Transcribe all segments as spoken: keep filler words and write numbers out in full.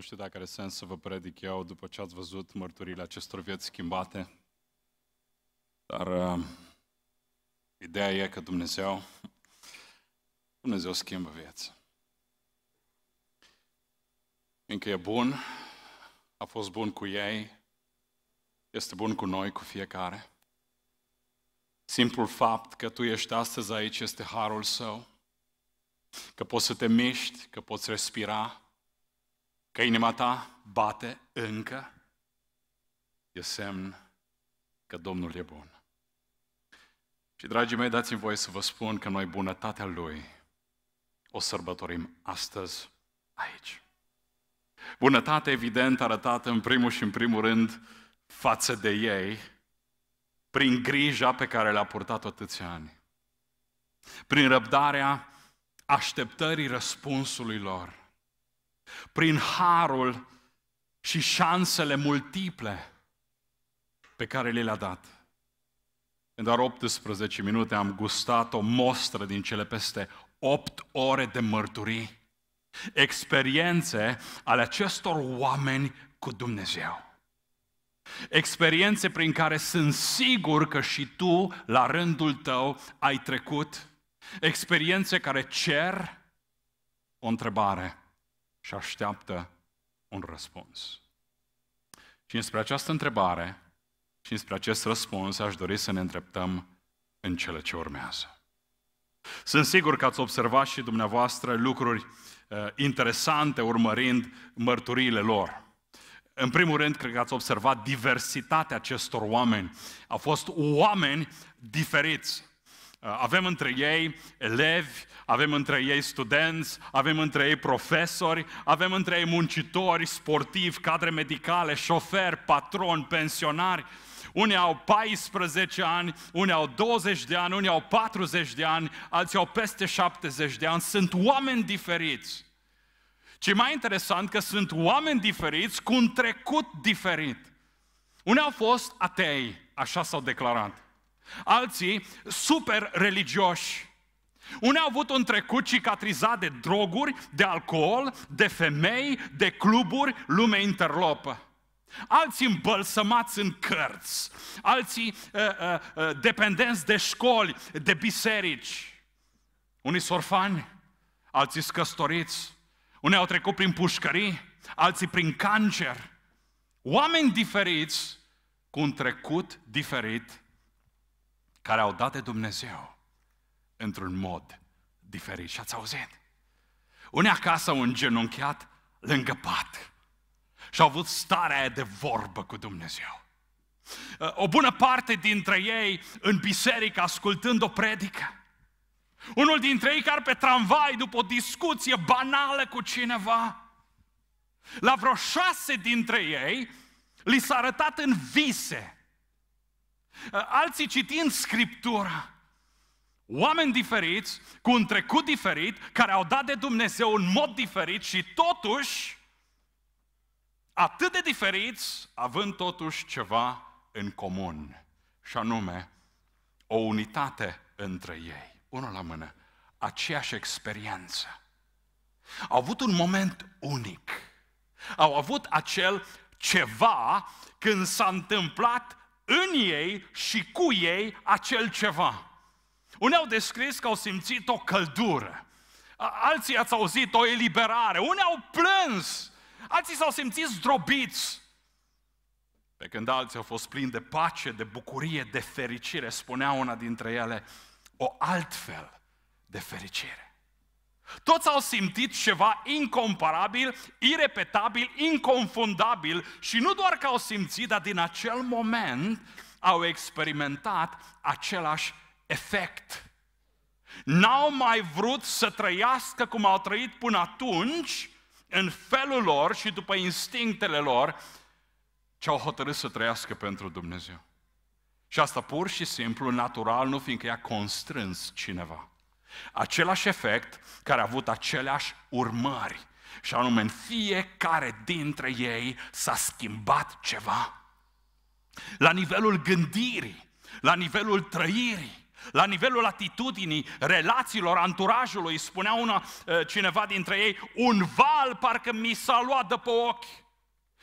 Nu știu dacă are sens să vă predic eu după ce ați văzut mărturile acestor vieți schimbate, dar uh, ideea e că Dumnezeu, Dumnezeu schimbă vieți. Fiindcă e bun, a fost bun cu ei, este bun cu noi, cu fiecare. Simplul fapt că tu ești astăzi aici este harul său, că poți să te miști, că poți respira, că inima ta bate încă, e semn că Domnul e bun. Și, dragii mei, dați-mi voie să vă spun că noi bunătatea Lui o sărbătorim astăzi aici. Bunătatea, evident, arătată în primul și în primul rând față de ei, prin grija pe care le-a purtat atâția ani, prin răbdarea așteptării răspunsului lor, prin harul și șansele multiple pe care le-a dat. În doar optsprezece minute am gustat o mostră din cele peste opt ore de mărturii, experiențe ale acestor oameni cu Dumnezeu. Experiențe prin care sunt sigur că și tu, la rândul tău, ai trecut. Experiențe care cer o întrebare și așteaptă un răspuns. Și înspre această întrebare și înspre acest răspuns aș dori să ne îndreptăm în cele ce urmează. Sunt sigur că ați observat și dumneavoastră lucruri uh, interesante urmărind mărturiile lor. În primul rând, cred că ați observat diversitatea acestor oameni. Au fost oameni diferiți. Avem între ei elevi, avem între ei studenți, avem între ei profesori, avem între ei muncitori, sportivi, cadre medicale, șoferi, patroni, pensionari. Unii au paisprezece ani, unii au douăzeci de ani, unii au patruzeci de ani, alții au peste șaptezeci de ani. Sunt oameni diferiți. Ce mai interesant că sunt oameni diferiți cu un trecut diferit. Unii au fost atei, așa s-au declarat. Alții super religioși. Unii au avut un trecut cicatrizat de droguri, de alcool, de femei, de cluburi, lume interlopă. Alții îmbălsămați în cărți. Alții uh, uh, dependenți de școli, de biserici. Unii sorfani, alții scăstoriți. Unii au trecut prin pușcării, alții prin cancer. Oameni diferiți, cu un trecut diferit, care au dat de Dumnezeu într-un mod diferit. Și ați auzit? Unii acasă au îngenunchiat lângă pat și au avut starea aia de vorbă cu Dumnezeu. O bună parte dintre ei în biserică ascultând o predică. Unul dintre ei care pe tramvai după o discuție banală cu cineva. La vreo șase dintre ei li s-a arătat în vise. Alții citind Scriptura. Oameni diferiți, cu un trecut diferit, care au dat de Dumnezeu în mod diferit și totuși atât de diferiți, având totuși ceva în comun. Și anume, o unitate între ei. Unul la mână, aceeași experiență. Au avut un moment unic. Au avut acel ceva când s-a întâmplat în ei și cu ei acel ceva. Unii au descris că au simțit o căldură. Alții ați auzit o eliberare. Unii au plâns. Alții s-au simțit zdrobiți. Pe când alții au fost plini de pace, de bucurie, de fericire, spunea una dintre ele, o altfel de fericire. Toți au simțit ceva incomparabil, irepetabil, inconfundabil și nu doar că au simțit, dar din acel moment au experimentat același efect. N-au mai vrut să trăiască cum au trăit până atunci, în felul lor și după instinctele lor, ci au hotărât să trăiască pentru Dumnezeu. Și asta pur și simplu, natural, nu fiindcă i-a constrâns cineva. Același efect care a avut aceleași urmări. Și anume, în fiecare dintre ei s-a schimbat ceva. La nivelul gândirii, la nivelul trăirii, La nivelul atitudinii, relațiilor, anturajului, spunea una, cineva dintre ei, un val parcă mi s-a luat de pe ochi.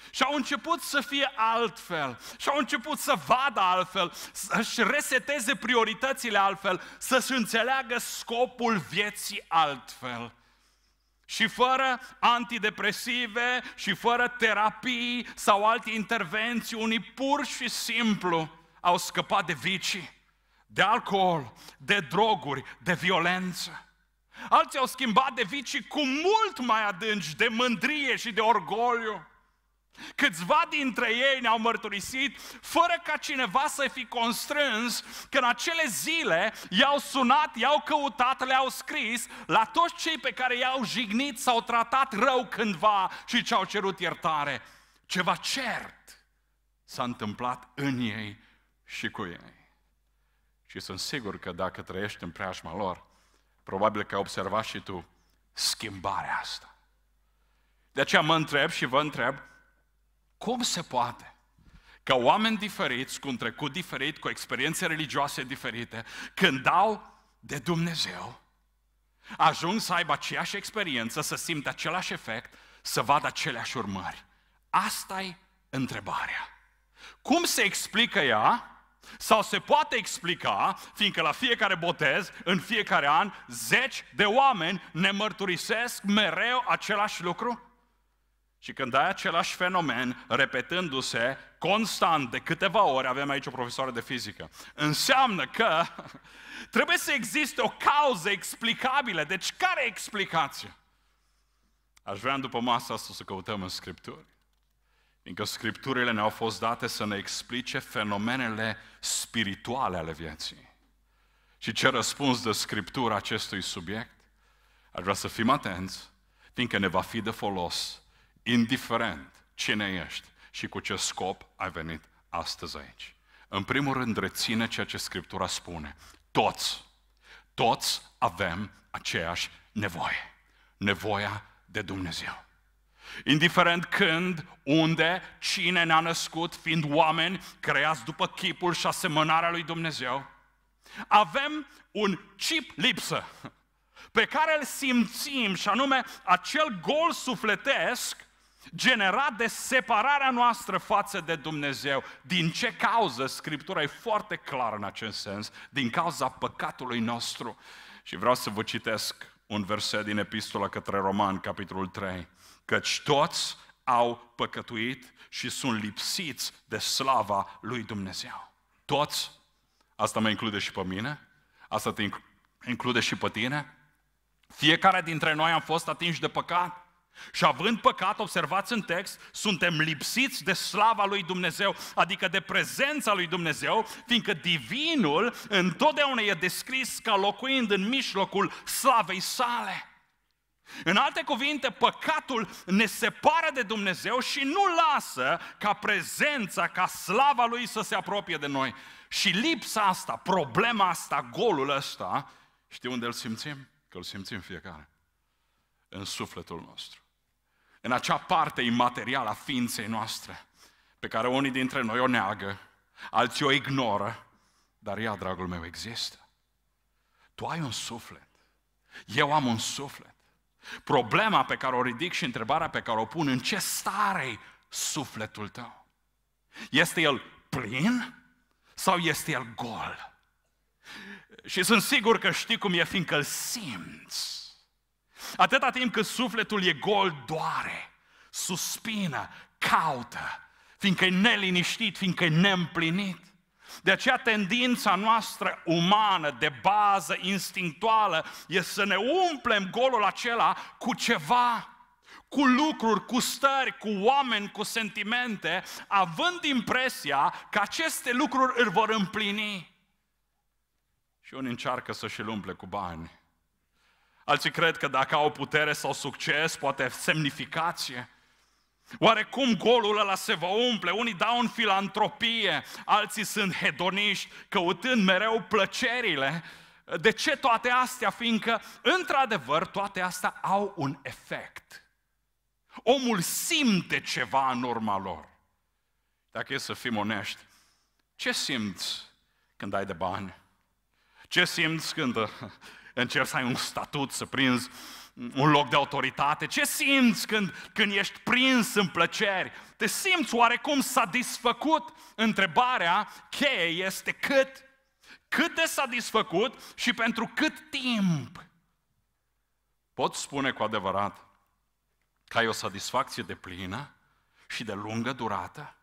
Și au început să fie altfel, și au început să vadă altfel, să-și reseteze prioritățile altfel, să-și înțeleagă scopul vieții altfel. Și fără antidepresive, și fără terapii sau alte intervenții, unii pur și simplu au scăpat de vicii, de alcool, de droguri, de violență. Alții au schimbat de vicii cu mult mai adânci, de mândrie și de orgoliu. Câțiva dintre ei ne-au mărturisit, fără ca cineva să fi constrâns, că în acele zile i-au sunat, i-au căutat, le-au scris la toți cei pe care i-au jignit sau tratat rău cândva și ce-au cerut iertare. Ceva cert s-a întâmplat în ei și cu ei. Și sunt sigur că dacă trăiești în preajma lor, probabil că ai observat și tu schimbarea asta. De aceea mă întreb și vă întreb, cum se poate ca oameni diferiți, cu un trecut diferit, cu experiențe religioase diferite, când dau de Dumnezeu, ajung să aibă aceeași experiență, să simtă același efect, să vadă aceleași urmări? Asta-i întrebarea. Cum se explică ea? Sau se poate explica, fiindcă la fiecare botez, în fiecare an, zeci de oameni ne mărturisesc mereu același lucru? Și când ai același fenomen, repetându-se constant de câteva ori, avem aici o profesoară de fizică, înseamnă că trebuie să existe o cauză explicabilă. Deci care e explicația? Aș vrea după masa asta să căutăm în Scripturi. Fiindcă Scripturile ne-au fost date să ne explice fenomenele spirituale ale vieții. Și ce răspuns dă Scriptura acestui subiect? Aș vrea să fim atenți, fiindcă ne va fi de folos, indiferent cine ești și cu ce scop ai venit astăzi aici. În primul rând, reține ceea ce Scriptura spune. Toți, toți avem aceeași nevoie. Nevoia de Dumnezeu. Indiferent când, unde, cine ne-a născut, fiind oameni creați după chipul și asemănarea lui Dumnezeu, avem un chip lipsă pe care îl simțim, și anume acel gol sufletesc generat de separarea noastră față de Dumnezeu. Din ce cauză? Scriptura e foarte clară în acest sens. Din cauza păcatului nostru. Și vreau să vă citesc un verset din Epistola către Romani, capitolul trei. Căci toți au păcătuit și sunt lipsiți de slava lui Dumnezeu. Toți? Asta mă include și pe mine? Asta te include și pe tine? Fiecare dintre noi am fost atinși de păcat. Și având păcat, observați în text, suntem lipsiți de slava lui Dumnezeu, adică de prezența lui Dumnezeu, fiindcă divinul întotdeauna e descris ca locuind în mijlocul slavei sale. În alte cuvinte, păcatul ne separă de Dumnezeu și nu lasă ca prezența, ca slava lui să se apropie de noi. Și lipsa asta, problema asta, golul ăsta, știi unde îl simțim? Că îl simțim fiecare. În sufletul nostru. În acea parte imaterială a ființei noastre, pe care unii dintre noi o neagă, alții o ignoră, dar ea, dragul meu, există. Tu ai un suflet. Eu am un suflet. Problema pe care o ridic și întrebarea pe care o pun, în ce stare-i sufletul tău? Este el plin sau este el gol? Și sunt sigur că știi cum e, fiindcă îl simți. Atâta timp cât sufletul e gol, doare, suspină, caută, fiindcă e neliniștit, fiindcă e neîmplinit. De aceea tendința noastră umană, de bază, instinctuală, este să ne umplem golul acela cu ceva, cu lucruri, cu stări, cu oameni, cu sentimente, având impresia că aceste lucruri îl vor împlini. Și unii încearcă să-și îl umple cu bani. Alții cred că dacă au putere sau succes, poate semnificație, oarecum golul ăla se va umple. Unii dau în filantropie, alții sunt hedoniști, căutând mereu plăcerile. De ce toate astea? Fiindcă, într-adevăr, toate astea au un efect. Omul simte ceva în urma lor. Dacă e să fim onești, ce simți când ai de bani? Ce simți când începi să ai un statut, să prinzi un loc de autoritate? Ce simți când, când ești prins în plăceri? Te simți oarecum satisfăcut? Întrebarea cheie este cât? Cât de satisfăcut și pentru cât timp? Poți spune cu adevărat că ai o satisfacție deplină și de lungă durată?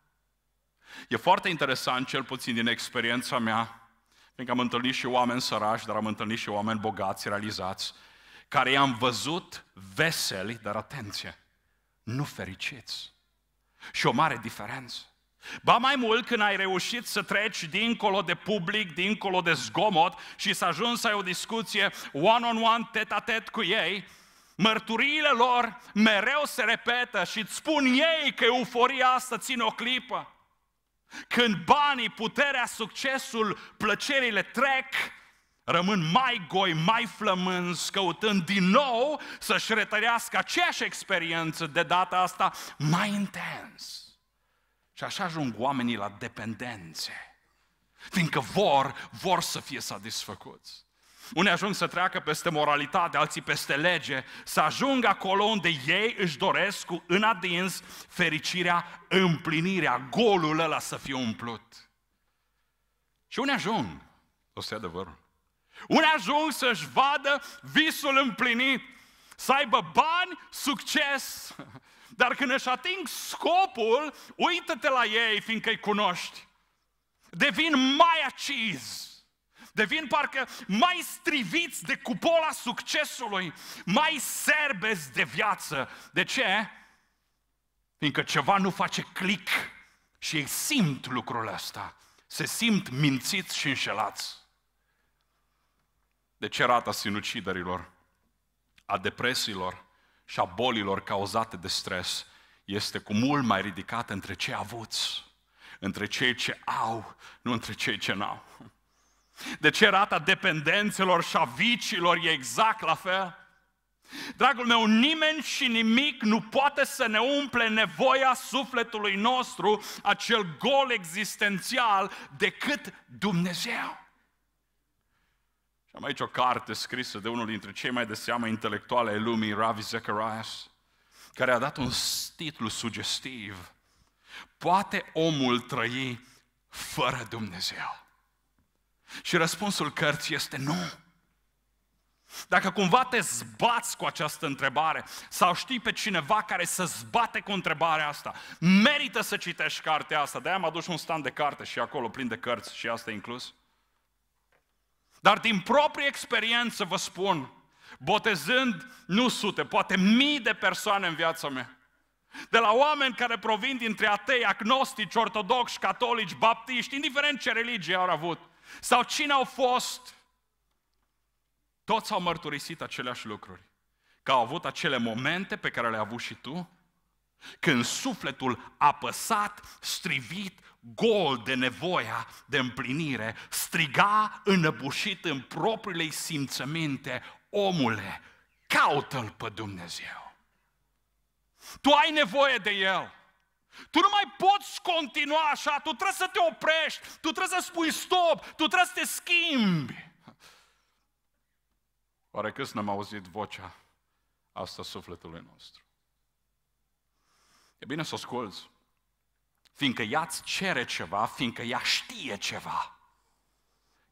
E foarte interesant, cel puțin din experiența mea, pentru că am întâlnit și oameni sărași, dar am întâlnit și oameni bogați, realizați, care i-am văzut veseli, dar atenție, nu fericiți. Și o mare diferență. Ba mai mult, când ai reușit să treci dincolo de public, dincolo de zgomot și să ajungi să ai o discuție one-on-one, tet-a-tet cu ei, mărturiile lor mereu se repetă și îți spun ei că euforia asta ține o clipă. Când banii, puterea, succesul, plăcerile trec, rămân mai goi, mai flămânzi, căutând din nou să-și retărească aceeași experiență, de data asta mai intens. Și așa ajung oamenii la dependențe, fiindcă vor, vor să fie satisfăcuți. Unii ajung să treacă peste moralitate, alții peste lege, să ajung acolo unde ei își doresc cu înadins fericirea, împlinirea, golul ăla să fie umplut. Și unii ajung, ăsta e adevărul, unii ajung să-și vadă visul împlinit, să aibă bani, succes, dar când își ating scopul, uită-te la ei, fiindcă îi cunoști. Devin mai acizi. Devin parcă mai striviți de cupola succesului, mai serbezi de viață. De ce? Fiindcă ceva nu face click și ei simt lucrul ăsta. Se simt mințiți și înșelați. De ce rata sinuciderilor, a depresiilor și a bolilor cauzate de stres este cu mult mai ridicată între cei avuți, între cei ce au, nu între cei ce n-au? De ce rata dependențelor și a vicilor e exact la fel? Dragul meu, nimeni și nimic nu poate să ne umple nevoia sufletului nostru, acel gol existențial, decât Dumnezeu. Am aici o carte scrisă de unul dintre cei mai de seamă intelectuale ai lumii, Ravi Zacharias, care a dat un titlu sugestiv. Poate omul trăi fără Dumnezeu? Și răspunsul cărții este nu. Dacă cumva te zbați cu această întrebare sau știi pe cineva care să zbate cu întrebarea asta, merită să citești cartea asta. De-aia am adus un stand de carte și acolo plin de cărți și asta inclus. Dar din proprie experiență vă spun, botezând nu sute, poate mii de persoane în viața mea, de la oameni care provin dintre atei, agnostici, ortodoxi, catolici, baptiști, indiferent ce religie au avut, sau cine au fost, toți au mărturisit aceleași lucruri, că au avut acele momente pe care le-ai avut și tu, când sufletul apăsat, strivit, gol de nevoia de împlinire, striga înăbușit în propriile simțăminte, omule, caută-L pe Dumnezeu. Tu ai nevoie de El. Tu nu mai poți continua așa, tu trebuie să te oprești, tu trebuie să spui stop, tu trebuie să te schimbi. Oare câți n-am auzit vocea asta sufletului nostru? E bine să o asculți, fiindcă ea-ți cere ceva, fiindcă ea știe ceva,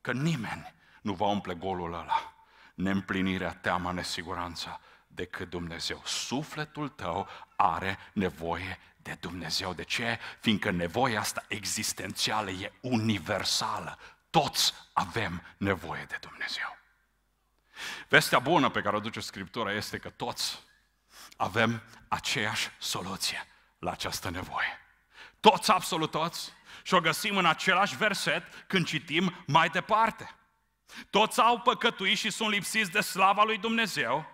că nimeni nu va umple golul ăla, neîmplinirea, teama, nesiguranța, decât Dumnezeu. Sufletul tău are nevoie de Dumnezeu. De ce? Fiindcă nevoia asta existențială e universală. Toți avem nevoie de Dumnezeu. Vestea bună pe care o aduce Scriptura este că toți avem aceeași soluție la această nevoie. Toți, absolut toți, și o găsim în același verset când citim mai departe. Toți au păcătuit și sunt lipsiți de slava lui Dumnezeu,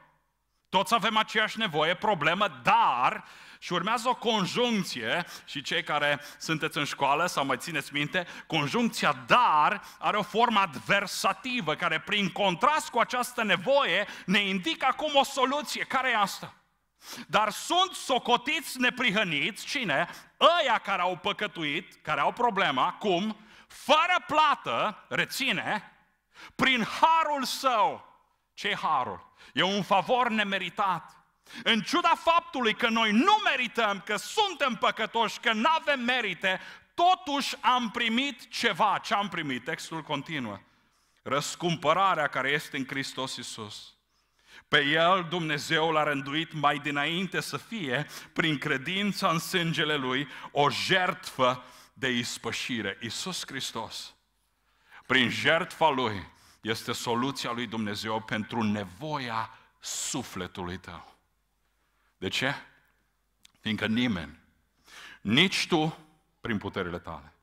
toți avem aceeași nevoie, problemă, dar, și urmează o conjuncție, și cei care sunteți în școală sau mai țineți minte, conjuncția dar are o formă adversativă care prin contrast cu această nevoie ne indică acum o soluție. Care e asta? Dar sunt socotiți neprihăniți, cine? Ăia care au păcătuit, care au problema, cum? Fără plată, reține, Prin harul său. Ce-i harul? E un favor nemeritat. În ciuda faptului că noi nu merităm, că suntem păcătoși, că nu avem merite, totuși am primit ceva. Ce am primit? Textul continuă. Răscumpărarea care este în Hristos Iisus. Pe El Dumnezeu l-a rânduit mai dinainte să fie, prin credința în sângele Lui, o jertfă de ispășire. Iisus Hristos, prin jertfa Lui, este soluția lui Dumnezeu pentru nevoia sufletului tău. De ce? Fiindcă nimeni, nici tu, prin puterile tale,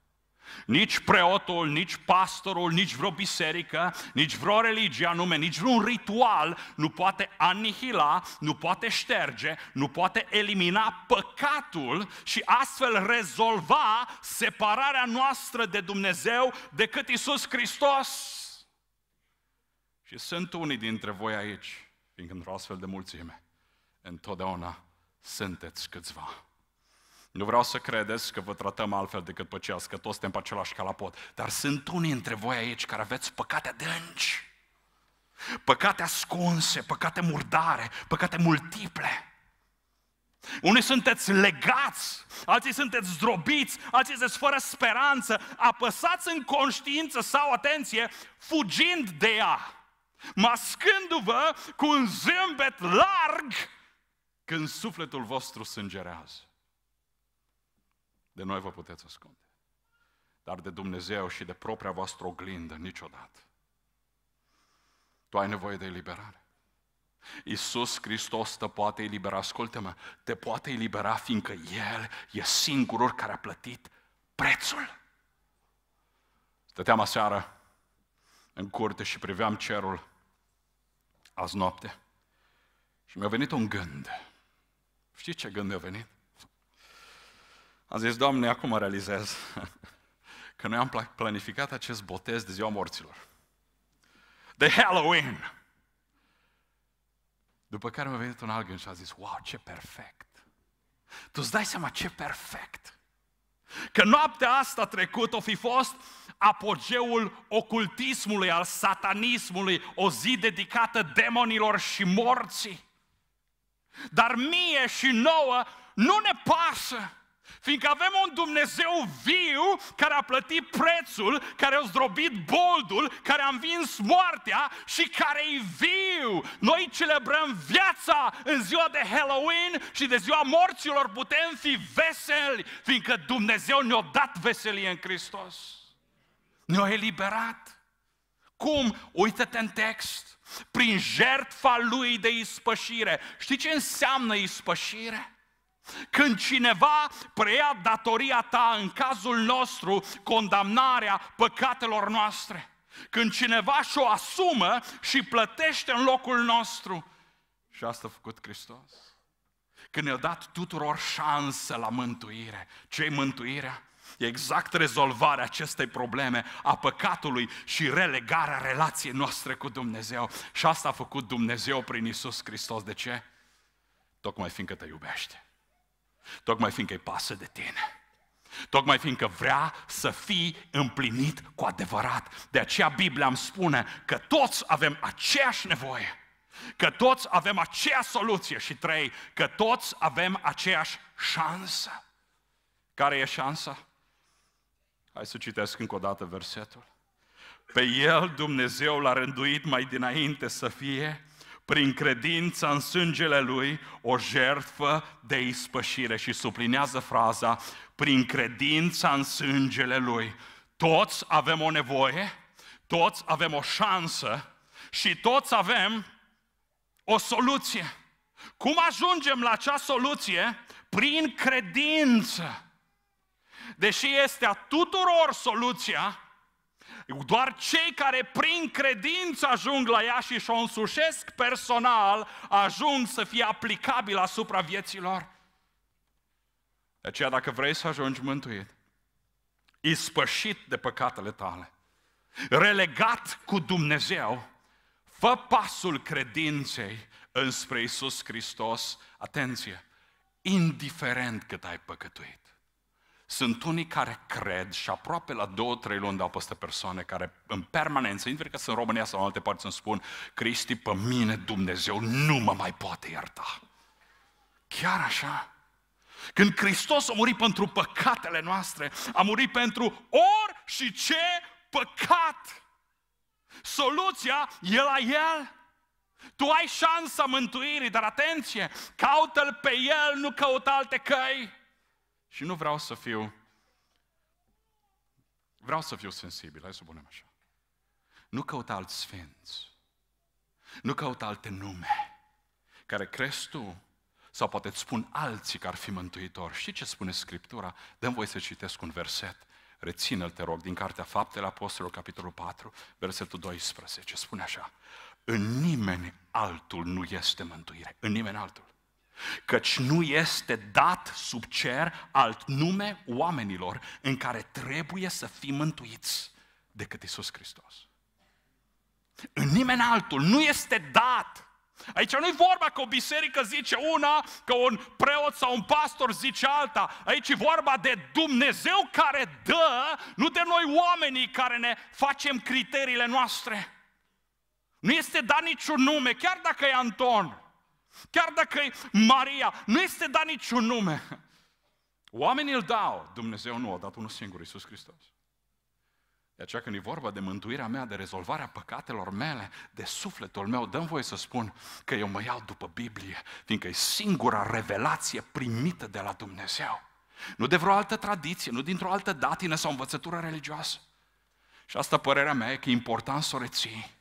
nici preotul, nici pastorul, nici vreo biserică, nici vreo religie anume, nici vreun ritual nu poate anihila, nu poate șterge, nu poate elimina păcatul și astfel rezolva separarea noastră de Dumnezeu decât Iisus Hristos. Și sunt unii dintre voi aici, fiindcă într-o astfel de mulțime, întotdeauna sunteți câțiva. Nu vreau să credeți că vă tratăm altfel decât pe ceilalți, că toți suntem pe același calapot, dar sunt unii dintre voi aici care aveți păcate adânci, păcate ascunse, păcate murdare, păcate multiple. Unii sunteți legați, alții sunteți zdrobiți, alții sunteți fără speranță, apăsați în conștiință sau, atenție, fugind de ea, mascându-vă cu un zâmbet larg când sufletul vostru sângerează. De noi vă puteți ascunde, dar de Dumnezeu și de propria voastră oglindă niciodată. Tu ai nevoie de eliberare. Iisus Hristos te poate elibera, ascultă-mă, te poate elibera fiindcă El e singurul care a plătit prețul. Stăteam aseară în curte și priveam cerul azi noapte și mi-a venit un gând. Știi ce gând mi-a venit? Am zis, Doamne, acum realizez că noi am planificat acest botez de ziua morților, de Halloween. După care mi-a venit un alt gând și a zis, wow, ce perfect! Tu îți dai seama ce perfect! Că noaptea asta trecută o fi fost apogeul ocultismului, al satanismului, o zi dedicată demonilor și morții. Dar mie și nouă nu ne pasă, fiindcă avem un Dumnezeu viu care a plătit prețul, care a zdrobit boldul, care a învins moartea și care e viu. Noi celebrăm viața în ziua de Halloween și de ziua morților putem fi veseli, fiindcă Dumnezeu ne-a dat veselie în Hristos. Ne-a eliberat. Cum? Uită-te în text. Prin jertfa Lui de ispășire. Știi ce înseamnă ispășire? Când cineva preia datoria ta, în cazul nostru, condamnarea păcatelor noastre. Când cineva și-o asumă și plătește în locul nostru. Și asta a făcut Hristos. Când ne-a dat tuturor șansă la mântuire. Ce-i mântuirea? E exact rezolvarea acestei probleme a păcatului și relegarea relației noastre cu Dumnezeu. Și asta a făcut Dumnezeu prin Iisus Hristos. De ce? Tocmai fiindcă te iubește. Tocmai fiindcă îi pasă de tine. Tocmai fiindcă vrea să fii împlinit cu adevărat. De aceea Biblia îmi spune că toți avem aceeași nevoie, că toți avem aceeași soluție și trei, că toți avem aceeași șansă. Care e șansa? Hai să citesc încă o dată versetul. Pe El Dumnezeu l-a rânduit mai dinainte să fie, prin credința în sângele Lui, o jertfă de ispășire. Și sublinează fraza, prin credința în sângele Lui. Toți avem o nevoie, toți avem o șansă și toți avem o soluție. Cum ajungem la acea soluție? Prin credință. Deși este a tuturor soluția, doar cei care prin credință ajung la ea și și-o însușesc personal, ajung să fie aplicabil asupra vieților. De aceea, dacă vrei să ajungi mântuit, ispășit de păcatele tale, relegat cu Dumnezeu, fă pasul credinței înspre Iisus Hristos, atenție, indiferent cât ai păcătuit. Sunt unii care cred și aproape la două, trei luni dau peste persoane care în permanență, indiferent că sunt în România sau în alte părți, îmi spun: Cristi, pe mine Dumnezeu nu mă mai poate ierta. Chiar așa? Când Hristos a murit pentru păcatele noastre, a murit pentru ori și ce păcat. Soluția e la El. Tu ai șansa mântuirii, dar atenție, caută-L pe El, nu căuta alte căi. Și nu vreau să fiu, vreau să fiu sensibil, hai să punem așa. Nu căuta alți sfinți, nu căuta alte nume, care crezi tu, sau poate îți spun alții că ar fi mântuitor. Știi ce spune Scriptura? Dă-mi voie să citesc un verset, reține-l, te rog, din Cartea Faptele Apostolilor, capitolul patru, versetul doisprezece, spune așa: în nimeni altul nu este mântuire, în nimeni altul. Căci nu este dat sub cer alt nume oamenilor în care trebuie să fim mântuiți decât Iisus Hristos. În nimeni altul nu este dat. Aici nu-i vorba că o biserică zice una, că un preot sau un pastor zice alta. Aici e vorba de Dumnezeu care dă, nu de noi oamenii care ne facem criteriile noastre. Nu este dat niciun nume, chiar dacă e Anton, chiar dacă e Maria, nu este dat niciun nume. Oamenii îl dau, Dumnezeu nu a dat unul singur, Iisus Hristos. De aceea când e vorba de mântuirea mea, de rezolvarea păcatelor mele, de sufletul meu, dă-mi voie să spun că eu mă iau după Biblie, fiindcă e singura revelație primită de la Dumnezeu. Nu de vreo altă tradiție, nu dintr-o altă datină sau învățătură religioasă. Și asta, părerea mea, e că e important să o reții.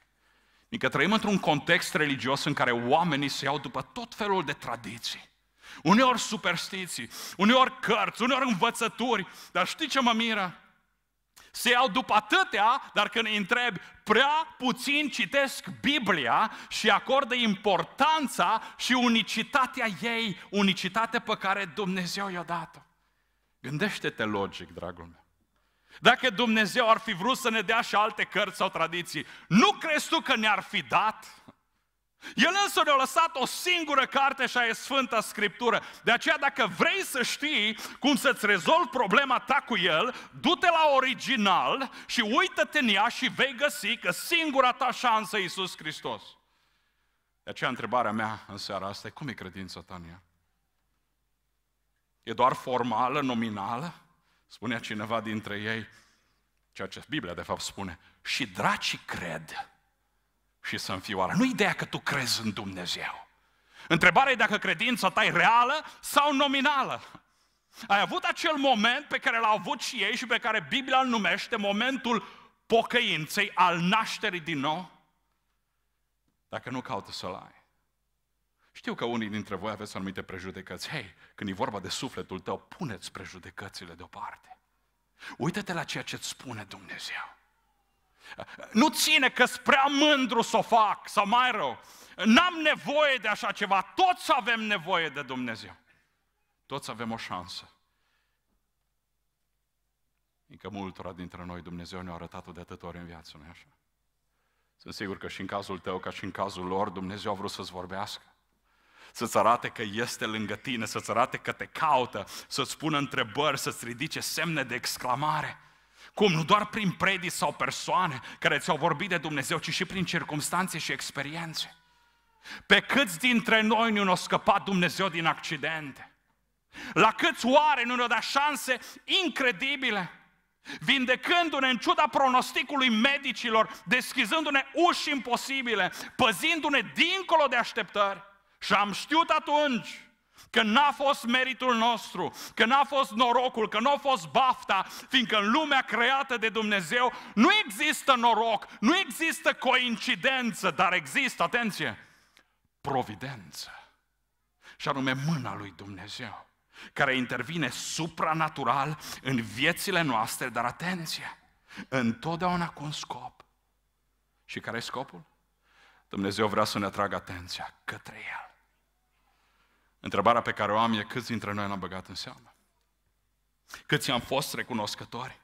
Adică trăim într-un context religios în care oamenii se iau după tot felul de tradiții. Uneori superstiții, uneori cărți, uneori învățături. Dar știi ce mă miră? Se iau după atâtea, dar când îi întrebi, prea puțin citesc Biblia și acordă importanța și unicitatea ei, unicitatea pe care Dumnezeu i-a dat-o. Gândește-te logic, dragul meu. Dacă Dumnezeu ar fi vrut să ne dea și alte cărți sau tradiții, nu crezi tu că ne-ar fi dat? El însă ne-a lăsat o singură carte și aia e Sfânta Scriptură. De aceea dacă vrei să știi cum să-ți rezolvi problema ta cu El, du-te la original și uită-te în ea și vei găsi că singura ta șansă e Iisus Hristos. De aceea întrebarea mea în seara asta e: cum e credința ta în ea? E doar formală, nominală? Spunea cineva dintre ei, ceea ce Biblia de fapt spune, și dracii cred și să înfioară. Nu ideea că tu crezi în Dumnezeu. Întrebarea e dacă credința ta e reală sau nominală. Ai avut acel moment pe care l-au avut și ei și pe care Biblia îl numește momentul pocăinței, al nașterii din nou? Dacă nu, caută să-l ai. Știu că unii dintre voi aveți anumite prejudecăți. Hei, când e vorba de sufletul tău, puneți prejudecățile deoparte. Uită-te la ceea ce îți spune Dumnezeu. Nu ține că-s prea mândru să o fac, sau mai rău. N-am nevoie de așa ceva. Toți avem nevoie de Dumnezeu. Toți avem o șansă. Încă multora dintre noi Dumnezeu ne-a arătat-o de atâtea ori în viață, nu-i așa? Sunt sigur că și în cazul tău, ca și în cazul lor, Dumnezeu a vrut să-ți vorbească. Să-ți arate că este lângă tine, să-ți arate că te caută, să-ți pună întrebări, să-ți ridice semne de exclamare. Cum? Nu doar prin predici sau persoane care ți-au vorbit de Dumnezeu, ci și prin circumstanțe și experiențe. Pe câți dintre noi nu ne-a scăpat Dumnezeu din accidente? La câți oare nu ne-a dat șanse incredibile? Vindecându-ne în ciuda pronosticului medicilor, deschizându-ne uși imposibile, păzindu-ne dincolo de așteptări. Și am știut atunci că n-a fost meritul nostru, că n-a fost norocul, că n-a fost bafta, fiindcă în lumea creată de Dumnezeu nu există noroc, nu există coincidență, dar există, atenție, providență. Și anume mâna lui Dumnezeu, care intervine supranatural în viețile noastre, dar atenție, întotdeauna cu un scop. Și care e scopul? Dumnezeu vrea să ne atragă atenția către El. Întrebarea pe care o am e: câți dintre noi l-am băgat în seamă? Câți am fost recunoscători?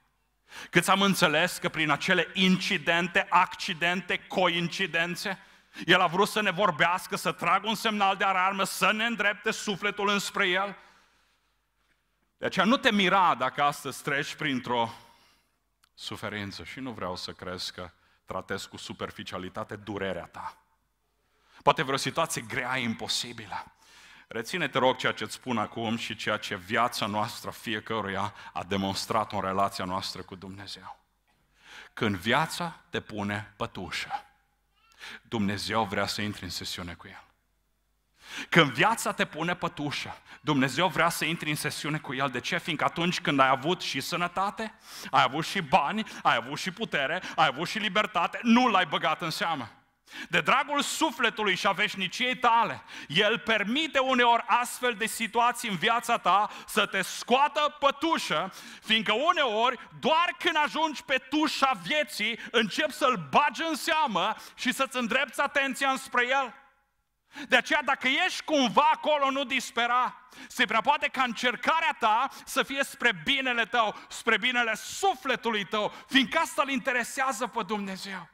Câți am înțeles că prin acele incidente, accidente, coincidențe, El a vrut să ne vorbească, să tragă un semnal de alarmă, să ne îndrepte sufletul înspre El? De aceea nu te mira dacă astăzi treci printr-o suferință. Și nu vreau să crezi că tratezi cu superficialitate durerea ta. Poate vreo situație grea, imposibilă. Reține, te rog, ceea ce-ți spun acum și ceea ce viața noastră fiecăruia a demonstrat în relația noastră cu Dumnezeu. Când viața te pune pătușă, Dumnezeu vrea să intri în sesiune cu El. Când viața te pune pătușă, Dumnezeu vrea să intri în sesiune cu El. De ce? Fiindcă atunci când ai avut și sănătate, ai avut și bani, ai avut și putere, ai avut și libertate, nu l-ai băgat în seamă. De dragul sufletului și a veșniciei tale, El permite uneori astfel de situații în viața ta să te scoată pătușă, fiindcă uneori, doar când ajungi pe tușa vieții, începi să-L bagi în seamă și să-ți îndrepți atenția înspre El. De aceea, dacă ești cumva acolo, nu dispera. Se prea poate ca încercarea ta să fie spre binele tău, spre binele sufletului tău, fiindcă asta îl interesează pe Dumnezeu.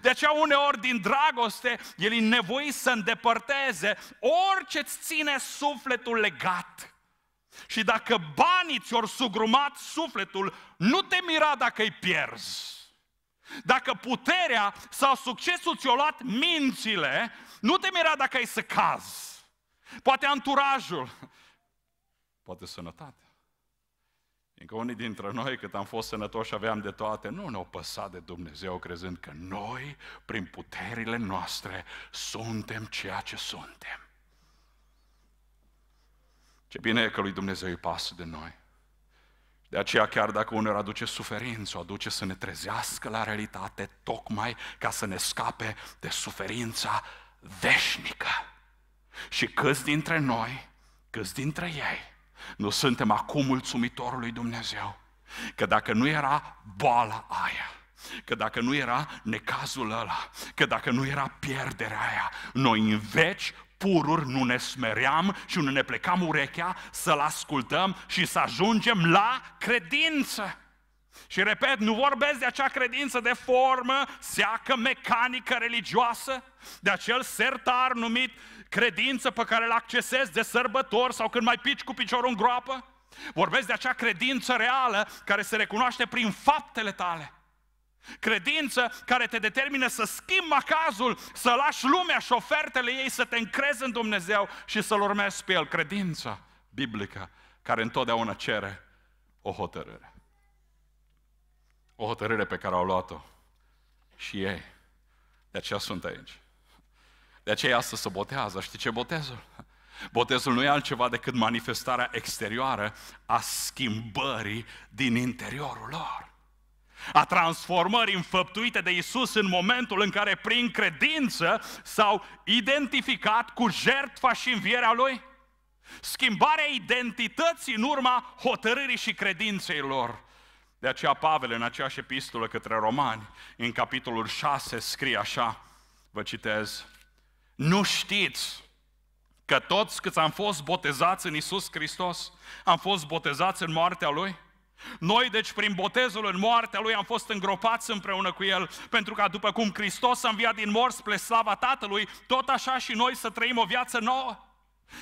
De aceea, uneori, din dragoste, El e nevoit să îndepărteze orice îți ține sufletul legat. Și dacă banii ți-or sugrumat sufletul, nu te mira dacă îi pierzi. Dacă puterea sau succesul ți-o luat mințile, nu te mira dacă ai să cazi. Poate anturajul, poate sănătatea. Încă unii dintre noi, cât am fost sănătoși, aveam de toate, nu ne-au păsat de Dumnezeu, crezând că noi, prin puterile noastre, suntem ceea ce suntem. Ce bine e că lui Dumnezeu îi pasă de noi. De aceea, chiar dacă unor aduce suferință, o aduce să ne trezească la realitate, tocmai ca să ne scape de suferința veșnică. Și câți dintre noi, câți dintre ei, nu suntem acum mulțumitorul lui Dumnezeu, că dacă nu era boala aia, că dacă nu era necazul ăla, că dacă nu era pierderea aia, noi în veci pururi nu ne smeream și nu ne plecam urechea să-L ascultăm și să ajungem la credință. Și repet, nu vorbesc de acea credință de formă, seacă, mecanică, religioasă, de acel sertar numit credință pe care îl accesezi de sărbători sau când mai pici cu piciorul în groapă. Vorbesc de acea credință reală care se recunoaște prin faptele tale. Credință care te determină să schimbi macazul, să lași lumea și ofertele ei, să te încrezi în Dumnezeu și să-L urmezi pe El. Credința biblică care întotdeauna cere o hotărâre. O hotărâre pe care au luat-o și ei. De aceea sunt aici. De aceea astăzi se botează. Știi ce e botezul? Botezul nu e altceva decât manifestarea exterioară a schimbării din interiorul lor. A transformării înfăptuite de Iisus în momentul în care prin credință s-au identificat cu jertfa și învierea Lui. Schimbarea identității în urma hotărârii și credinței lor. De aceea Pavel, în aceeași epistolă către Romani, în capitolul șase, scrie așa, vă citez: nu știți că toți câți am fost botezați în Iisus Hristos, am fost botezați în moartea Lui? Noi, deci, prin botezul în moartea Lui am fost îngropați împreună cu El, pentru că după cum Hristos a înviat din morți spre slava Tatălui, tot așa și noi să trăim o viață nouă.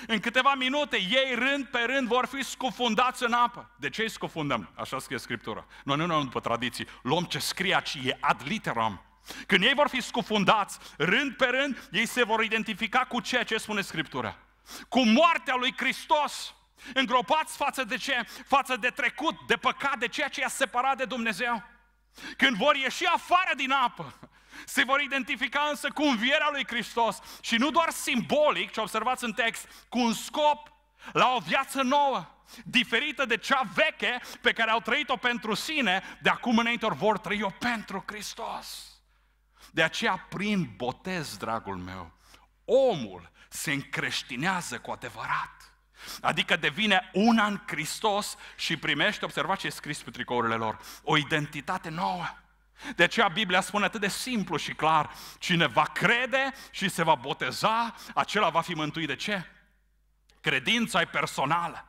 În câteva minute, ei rând pe rând vor fi scufundați în apă. De ce îi scufundăm? Așa scrie Scriptura. Noi nu ne luăm după tradiții, luăm ce scrie aici, e ad literam. Când ei vor fi scufundați, rând pe rând, ei se vor identifica cu ceea ce spune Scriptura. Cu moartea lui Hristos, îngropați față de ce? Față de trecut, de păcat, de ceea ce i-a separat de Dumnezeu. Când vor ieși afară din apă, se vor identifica însă cu învierea lui Hristos și nu doar simbolic, ce observați în text, cu un scop la o viață nouă, diferită de cea veche pe care au trăit-o pentru sine, de acum înainte vor trăi-o pentru Hristos. De aceea, prin botez, dragul meu, omul se încreștinează cu adevărat. Adică devine una în Hristos și primește, observați ce e scris pe tricourile lor, o identitate nouă. De aceea Biblia spune atât de simplu și clar: cine va crede și se va boteza, acela va fi mântuit. De ce? Credința e personală.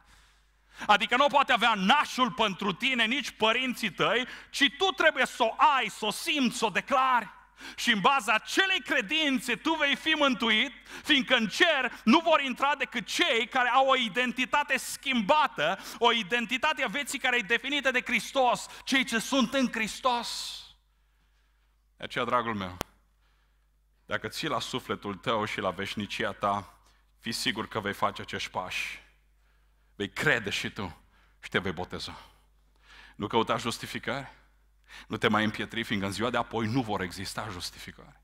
Adică nu poate avea nașul pentru tine, nici părinții tăi, ci tu trebuie să o ai, să o simți, să o declari. și în baza acelei credințe tu vei fi mântuit, fiindcă în cer nu vor intra decât cei care au o identitate schimbată, o identitate a vieții care e definită de Hristos, cei ce sunt în Hristos. De aceea, dragul meu, dacă ții la sufletul tău și la veșnicia ta, fii sigur că vei face acești pași. Vei crede și tu și te vei boteza. Nu căuta justificări, nu te mai împietri, fiindcă în ziua de apoi nu vor exista justificări.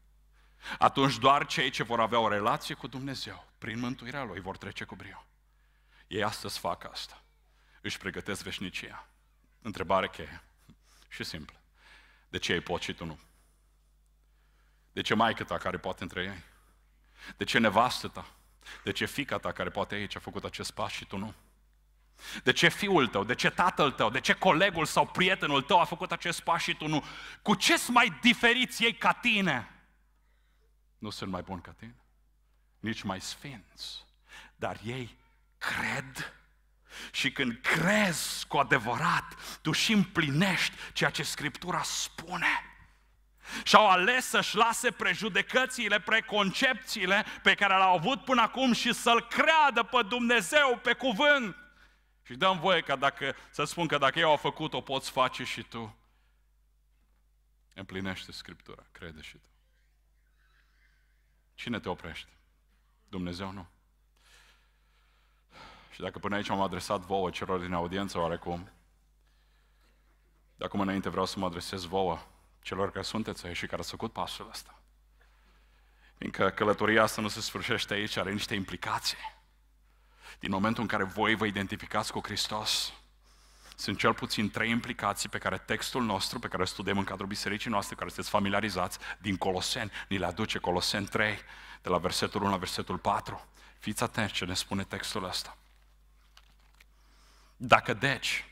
Atunci doar cei ce vor avea o relație cu Dumnezeu, prin mântuirea Lui, vor trece cu brio. Ei astăzi fac asta. Își pregătesc veșnicia. Întrebare cheie și simplă. De ce ei pot și tu nu? De ce maică ta care poate între ei? De ce nevastă ta? De ce fiica ta care poate aici a făcut acest pas și tu nu? De ce fiul tău, de ce tatăl tău, de ce colegul sau prietenul tău a făcut acest pas și tu nu? Cu ce-s mai diferiți ei ca tine? Nu sunt mai buni ca tine, nici mai sfinți, dar ei cred. Și când crezi cu adevărat, tu și împlinești ceea ce Scriptura spune. Și-au ales să-și lase prejudecățile, preconcepțiile pe care le-au avut până acum și să-L creadă pe Dumnezeu, pe cuvânt. Și dăm voie ca dacă, să spun că dacă eu au făcut, o poți face și tu. Împlinește Scriptura, crede și tu. Cine te oprește? Dumnezeu nu. Și dacă până aici m-am adresat vouă, celor din audiență oarecum, de acum înainte vreau să mă adresez vouă, celor care sunteți aici și care ați făcut pasul ăsta. Fiindcă călătoria asta nu se sfârșește aici, are niște implicații. Din momentul în care voi vă identificați cu Hristos, sunt cel puțin trei implicații pe care textul nostru, pe care studiem în cadrul bisericii noastre, care sunteți familiarizați, din Coloseni, ni le aduce Coloseni trei, de la versetul unu la versetul patru. Fiți atenți ce ne spune textul ăsta. Dacă deci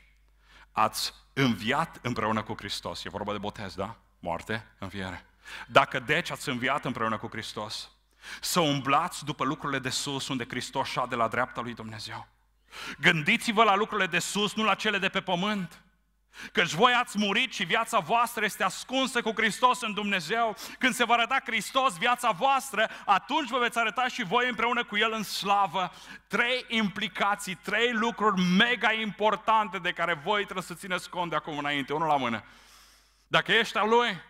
ați înviat împreună cu Hristos, e vorba de botez, da? Moarte, înviere. Dacă deci ați înviat împreună cu Hristos, să umblați după lucrurile de sus, unde Hristos șade la dreapta lui Dumnezeu. Gândiți-vă la lucrurile de sus, nu la cele de pe pământ. Căci voi ați murit și viața voastră este ascunsă cu Hristos în Dumnezeu. Când se va arăta Hristos, viața voastră, atunci vă veți arăta și voi împreună cu El în slavă. Trei implicații, trei lucruri mega importante de care voi trebuie să țineți cont de acum înainte. Unul la mână. Dacă ești al Lui,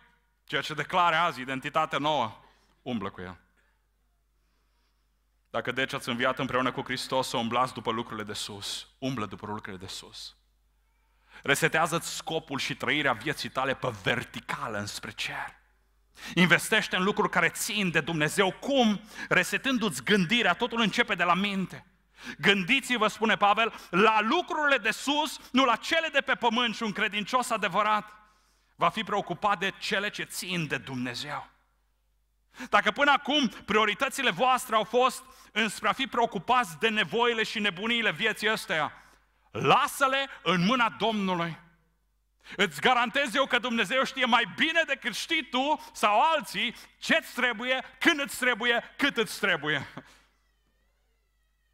ceea ce declară azi, identitatea nouă, umblă cu El. Dacă deci ați înviat împreună cu Hristos, să umblați după lucrurile de sus. Umblă după lucrurile de sus. Resetează-ți scopul și trăirea vieții tale pe verticală înspre cer. Investește în lucruri care țin de Dumnezeu. Cum? Resetându-ți gândirea, totul începe de la minte. Gândiți-vă, spune Pavel, la lucrurile de sus, nu la cele de pe pământ. Și un credincios adevărat va fi preocupat de cele ce țin de Dumnezeu. Dacă până acum prioritățile voastre au fost înspre a fi preocupați de nevoile și nebuniile vieții ăsteia, lasă-le în mâna Domnului. Îți garantez eu că Dumnezeu știe mai bine decât știi tu sau alții ce-ți trebuie, când îți trebuie, cât îți trebuie.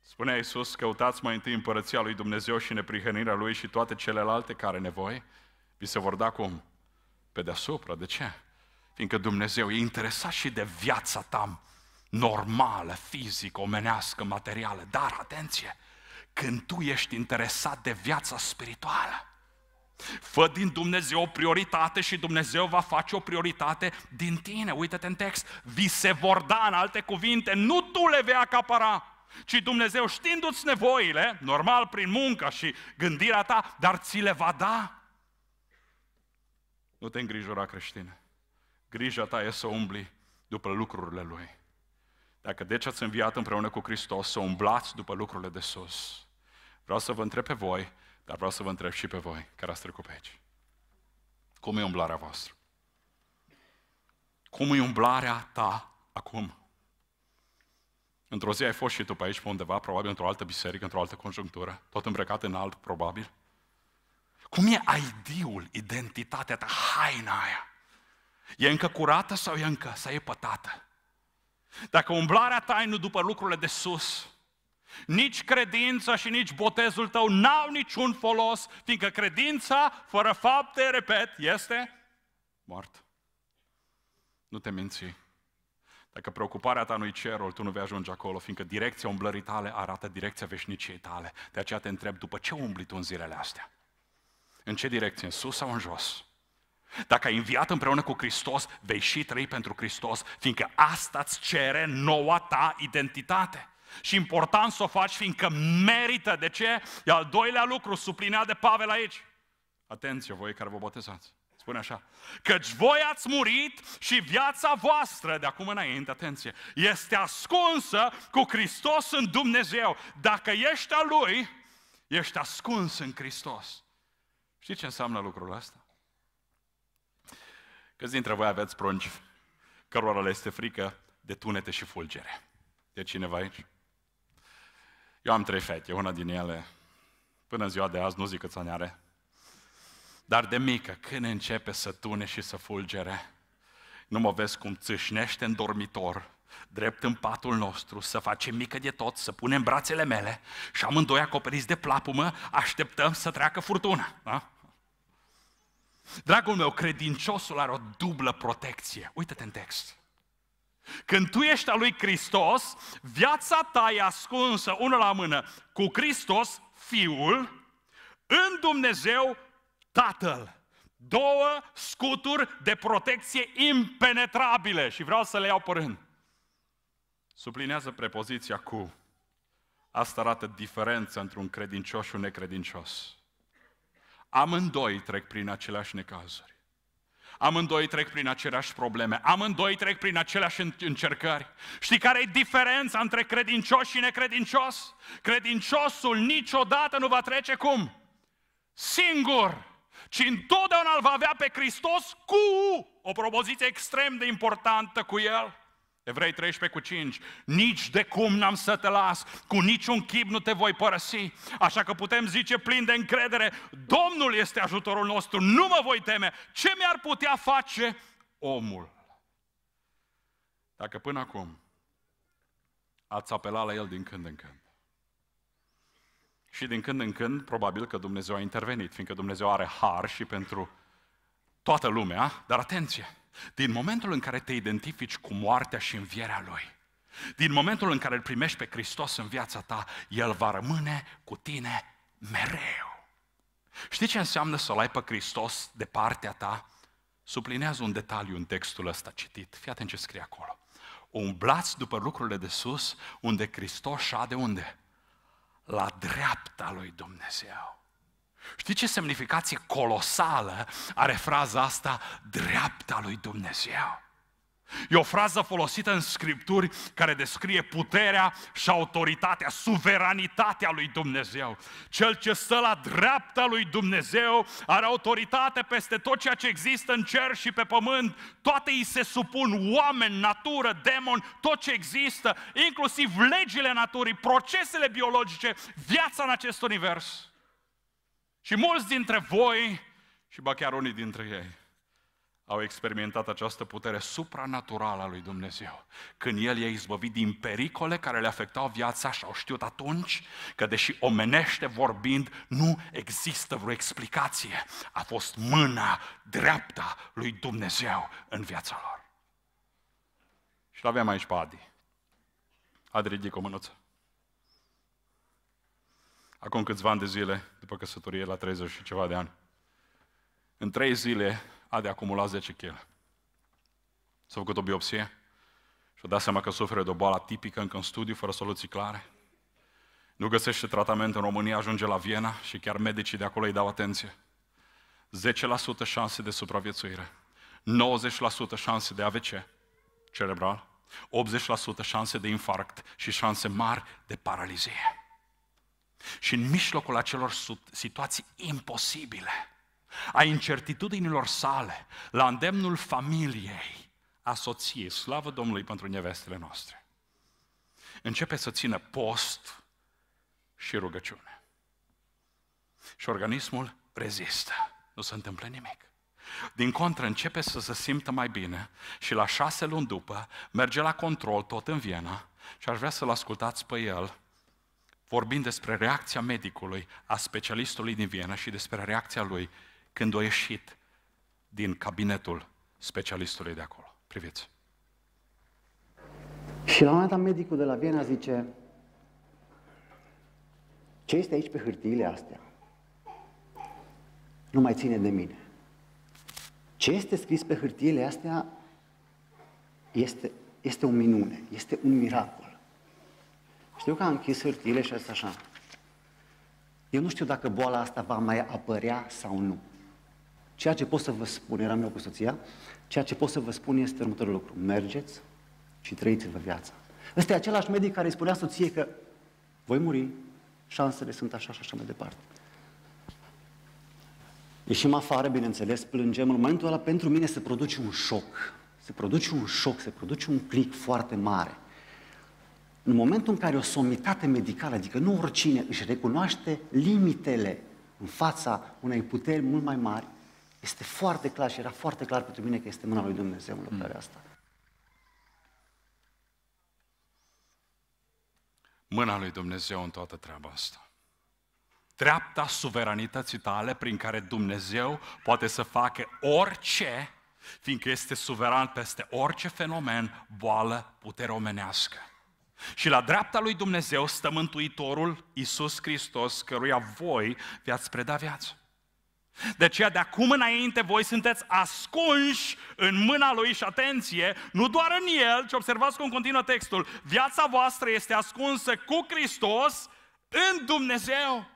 Spunea Iisus, căutați mai întâi împărăția lui Dumnezeu și neprihănirea Lui și toate celelalte care nevoi vi se vor da cum? Pe deasupra. De ce? Fiindcă Dumnezeu e interesat și de viața ta normală, fizică, omenească, materială. Dar, atenție! Când tu ești interesat de viața spirituală, fă din Dumnezeu o prioritate și Dumnezeu va face o prioritate din tine. Uită-te în text, vi se vor da, în alte cuvinte, nu tu le vei acapara, ci Dumnezeu, știindu-ți nevoile, normal prin munca și gândirea ta, dar ți le va da. Nu te îngrijora, creștine, grija ta e să umbli după lucrurile Lui. Dacă deci ați înviat împreună cu Hristos, să umblați după lucrurile de sus. Vreau să vă întreb pe voi, dar vreau să vă întreb și pe voi care ați trecut pe aici. Cum e umblarea voastră? Cum e umblarea ta acum? Într-o zi ai fost și tu pe aici, pe undeva, probabil într-o altă biserică, într-o altă conjunctură, tot îmbrăcat în alb, probabil. Cum e I D-ul, identitatea ta, haina aia? E încă curată sau e încă, sau e pătată? Dacă umblarea ta nu după lucrurile de sus, nici credința și nici botezul tău n-au niciun folos, fiindcă credința fără fapte, repet, este moartă. Nu te minți. Dacă preocuparea ta nu-i cerul, tu nu vei ajunge acolo, fiindcă direcția umblării tale arată direcția veșniciei tale. De aceea te întreb, după ce umbli tu în zilele astea? În ce direcție? În sus sau în jos? Dacă ai înviat împreună cu Hristos, vei și trăi pentru Hristos, fiindcă asta îți cere noua ta identitate. Și important să o faci, fiindcă merită. De ce? E al doilea lucru suplinea de Pavel aici. Atenție, voi care vă botezați. Spune așa, căci voi ați murit și viața voastră, de acum înainte, atenție, este ascunsă cu Hristos în Dumnezeu. Dacă ești a Lui, ești ascuns în Hristos. Știi ce înseamnă lucrul ăsta? Câți dintre voi aveți prunci cărora le este frică de tunete și fulgere? E cineva aici? Eu am trei fete, una din ele, până în ziua de azi, nu zic câți ani are, dar de mică, când începe să tune și să fulgere, nu mă vezi cum țâșnește în dormitor, drept în patul nostru, să facem mică de tot, să punem brațele mele și amândoi acoperiți de plapumă, așteptăm să treacă furtuna. Da? Dragul meu, credinciosul are o dublă protecție. Uită-te în text. Când tu ești al lui Hristos, viața ta e ascunsă, unul la mână, cu Hristos, Fiul, în Dumnezeu, Tatăl. Două scuturi de protecție impenetrabile. Și vreau să le iau pe rând. Sublinează prepoziția cu. Asta arată diferența între un credincios și un necredincios. Amândoi trec prin aceleași necazuri. Amândoi trec prin aceleași probleme. Amândoi trec prin aceleași încercări. Știi care e diferența între credincios și necredincios? Credinciosul niciodată nu va trece cum? Singur. Ci întotdeauna îl va avea pe Hristos cu o propoziție extrem de importantă cu El. Evrei treisprezece cu cinci. Nici de cum n-am să te las, cu niciun chip nu te voi părăsi. Așa că putem zice plin de încredere, Domnul este ajutorul nostru, nu mă voi teme. Ce mi-ar putea face omul? Dacă până acum ați apelat la El din când în când, și din când în când, probabil că Dumnezeu a intervenit, fiindcă Dumnezeu are har și pentru toată lumea, dar atenție, din momentul în care te identifici cu moartea și învierea Lui, din momentul în care îl primești pe Hristos în viața ta, El va rămâne cu tine mereu. Știi ce înseamnă să-L ai pe Hristos de partea ta? Suplinează un detaliu în textul ăsta citit, fii atent ce scrie acolo. Umblați după lucrurile de sus, unde Hristos șade unde? La dreapta lui Dumnezeu. Știi ce semnificație colosală are fraza asta? Dreapta lui Dumnezeu. E o frază folosită în Scripturi care descrie puterea și autoritatea, suveranitatea lui Dumnezeu. Cel ce stă la dreapta lui Dumnezeu are autoritate peste tot ceea ce există în cer și pe pământ. Toate îi se supun, oameni, natură, demon, tot ce există, inclusiv legile naturii, procesele biologice, viața în acest univers. Și mulți dintre voi, și ba chiar unii dintre ei, au experimentat această putere supranaturală a lui Dumnezeu. Când El i-a izbăvit din pericole care le afectau viața și au știut atunci că deși omenește vorbind, nu există vreo explicație. A fost mâna dreapta lui Dumnezeu în viața lor. Și l-aveam aici pe Adi. Adi, ridică o mânuță. Acum câțiva ani de zile, după căsătorie, la treizeci și ceva de ani, în trei zile a de acumulat zece kilograme. S-a făcut o biopsie și a dat seama că suferă de o boală atipică, încă în studiu, fără soluții clare. Nu găsește tratament în România, ajunge la Viena și chiar medicii de acolo îi dau atenție. zece la sută șanse de supraviețuire, nouăzeci la sută șanse de A V C cerebral, optzeci la sută șanse de infarct și șanse mari de paralizie. Și în mijlocul acelor situații imposibile, a incertitudinilor sale, la îndemnul familiei, a soției, slavă Domnului pentru nevestele noastre, începe să țină post și rugăciune. Și organismul rezistă, nu se întâmplă nimic. Din contră, începe să se simtă mai bine și la șase luni după merge la control tot în Viena și aș vrea să-l ascultați pe el, vorbind despre reacția medicului, a specialistului din Viena și despre reacția lui când a ieșit din cabinetul specialistului de acolo. Priviți. Și la un moment dat medicul de la Viena zice: ce este aici pe hârtiile astea nu mai ține de mine. Ce este scris pe hârtiile astea este, este o minune, este un miracol. Știu că a închis hârtiile și asta așa. Eu nu știu dacă boala asta va mai apărea sau nu. Ceea ce pot să vă spun, eram eu cu soția, ceea ce pot să vă spun este următorul lucru. Mergeți și trăiți-vă viața. Ăsta e același medic care îi spunea soției că voi muri, șansele sunt așa și așa mai departe. Ieșim afară, bineînțeles, plângem. În momentul ăla, pentru mine se produce un șoc. Se produce un șoc, se produce un clic foarte mare. În momentul în care o somitate medicală, adică nu oricine, își recunoaște limitele în fața unei puteri mult mai mari, este foarte clar și era foarte clar pentru mine că este mâna lui Dumnezeu în lucrarea asta. Mâna lui Dumnezeu în toată treaba asta. Treapta suveranității tale prin care Dumnezeu poate să facă orice, fiindcă este suveran peste orice fenomen, boală, putere omenească. Și la dreapta lui Dumnezeu stă Mântuitorul Iisus Hristos, căruia voi vi-ați predat viața. De aceea de acum înainte voi sunteți ascunși în mâna Lui și atenție, nu doar în El, ci observați cum continuă textul, viața voastră este ascunsă cu Hristos în Dumnezeu.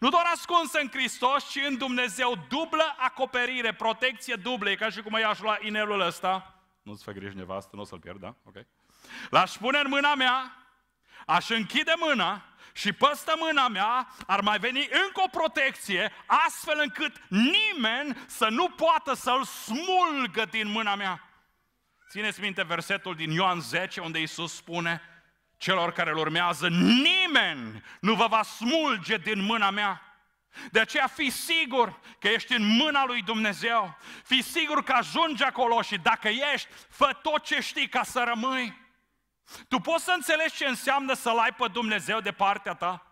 Nu doar ascunsă în Hristos, ci în Dumnezeu, dublă acoperire, protecție dublă, e ca și cum i-aș lua inelul ăsta, nu-ți fă griji nevastă, nu o să-l pierd, da? Okay. L-aș pune în mâna mea, aș închide mâna și peste mâna mea ar mai veni încă o protecție, astfel încât nimeni să nu poată să-l smulgă din mâna mea. Țineți minte versetul din Ioan zece, unde Iisus spune celor care îl urmează, nimeni nu vă va smulge din mâna mea. De aceea fii sigur că ești în mâna lui Dumnezeu, fii sigur că ajungi acolo și dacă ești, fă tot ce știi ca să rămâi. Tu poți să înțelegi ce înseamnă să-L ai pe Dumnezeu de partea ta?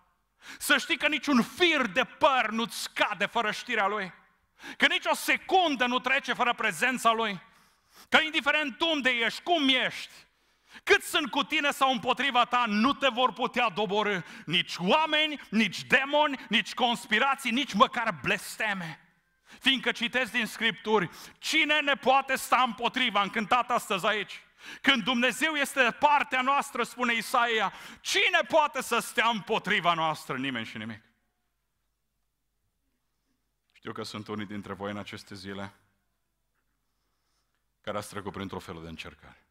Să știi că niciun fir de păr nu-ți scade fără știrea Lui, că nici o secundă nu trece fără prezența Lui, că indiferent unde ești, cum ești, cât sunt cu tine sau împotriva ta, nu te vor putea doborî nici oameni, nici demoni, nici conspirații, nici măcar blesteme. Fiindcă citesc din Scripturi, cine ne poate sta împotriva? Am cântat astăzi aici. Când Dumnezeu este de partea noastră, spune Isaia, cine poate să stea împotriva noastră? Nimeni și nimic. Știu că sunt unii dintre voi în aceste zile care ați trecut printr-o felul de încercare.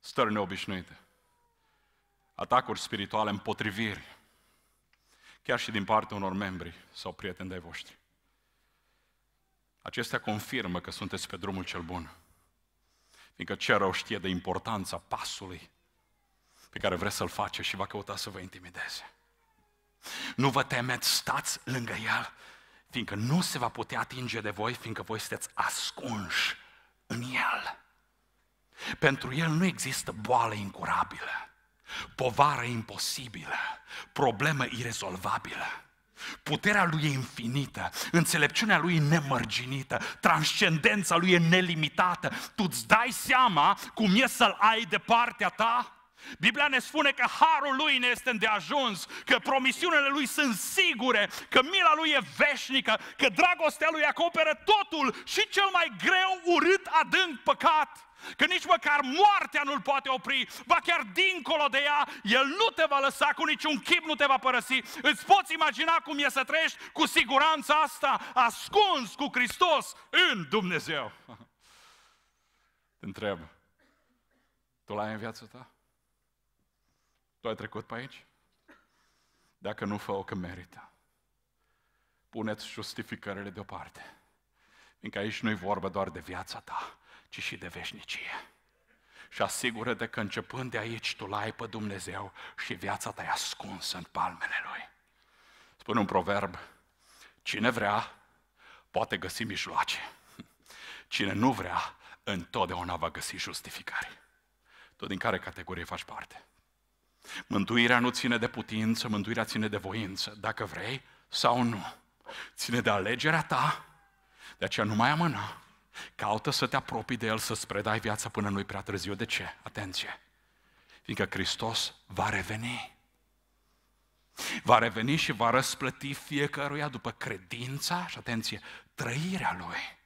Stări neobișnuite, atacuri spirituale, împotriviri, chiar și din partea unor membri sau prieteni de-ai voștri. Acestea confirmă că sunteți pe drumul cel bun, fiindcă ce rău știe de importanța pasului pe care vreți să-l faceți și va căuta să vă intimideze. Nu vă temeți, stați lângă el, fiindcă nu se va putea atinge de voi, fiindcă voi sunteți ascunși în el. Pentru el nu există boală incurabilă, povară imposibilă, problemă irezolvabilă. Puterea lui e infinită, înțelepciunea lui e nemărginită, transcendența lui e nelimitată. Tu îți dai seama cum e să-l ai de partea ta? Biblia ne spune că harul lui ne este îndeajuns, că promisiunile lui sunt sigure, că mila lui e veșnică, că dragostea lui acoperă totul și cel mai greu, urât, adânc păcat. Că nici măcar moartea nu-l poate opri, ba chiar dincolo de ea, el nu te va lăsa, cu niciun chip nu te va părăsi. Îți poți imagina cum e să trăiești cu siguranța asta, ascuns cu Hristos în Dumnezeu. Te întreb, tu l-ai în viața ta? Tu ai trecut pe aici? Dacă nu, fă-o că merită. Puneți justificările deoparte, fiindcă aici nu-i vorba doar de viața ta, ci și de veșnicie. Și asigură-te că începând de aici tu l-ai pe Dumnezeu și viața ta e ascunsă în palmele Lui. Spune un proverb, cine vrea, poate găsi mijloace. Cine nu vrea, întotdeauna va găsi justificare. Tu din care categorie faci parte? Mântuirea nu ține de putință, mântuirea ține de voință, dacă vrei sau nu. Ține de alegerea ta, de aceea nu mai amâna. Caută să te apropii de El, să-ți predai viața până nu-i prea târziu. De ce? Atenție! Fiindcă Hristos va reveni. Va reveni și va răsplăti fiecăruia după credința și, atenție, trăirea Lui.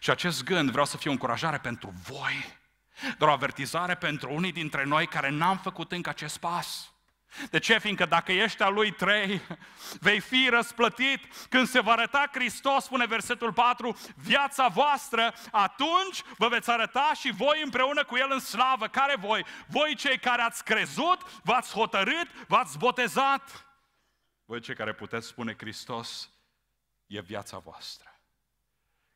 Și acest gând vreau să fie o încurajare pentru voi, doar o avertizare pentru unii dintre noi care n-am făcut încă acest pas. De ce? Fiindcă dacă ești a Lui trei, vei fi răsplătit când se va arăta Hristos, spune versetul patru, viața voastră, atunci vă veți arăta și voi împreună cu El în slavă. Care voi? Voi cei care ați crezut, v-ați hotărât, v-ați botezat. Voi cei care puteți spune Hristos e viața voastră.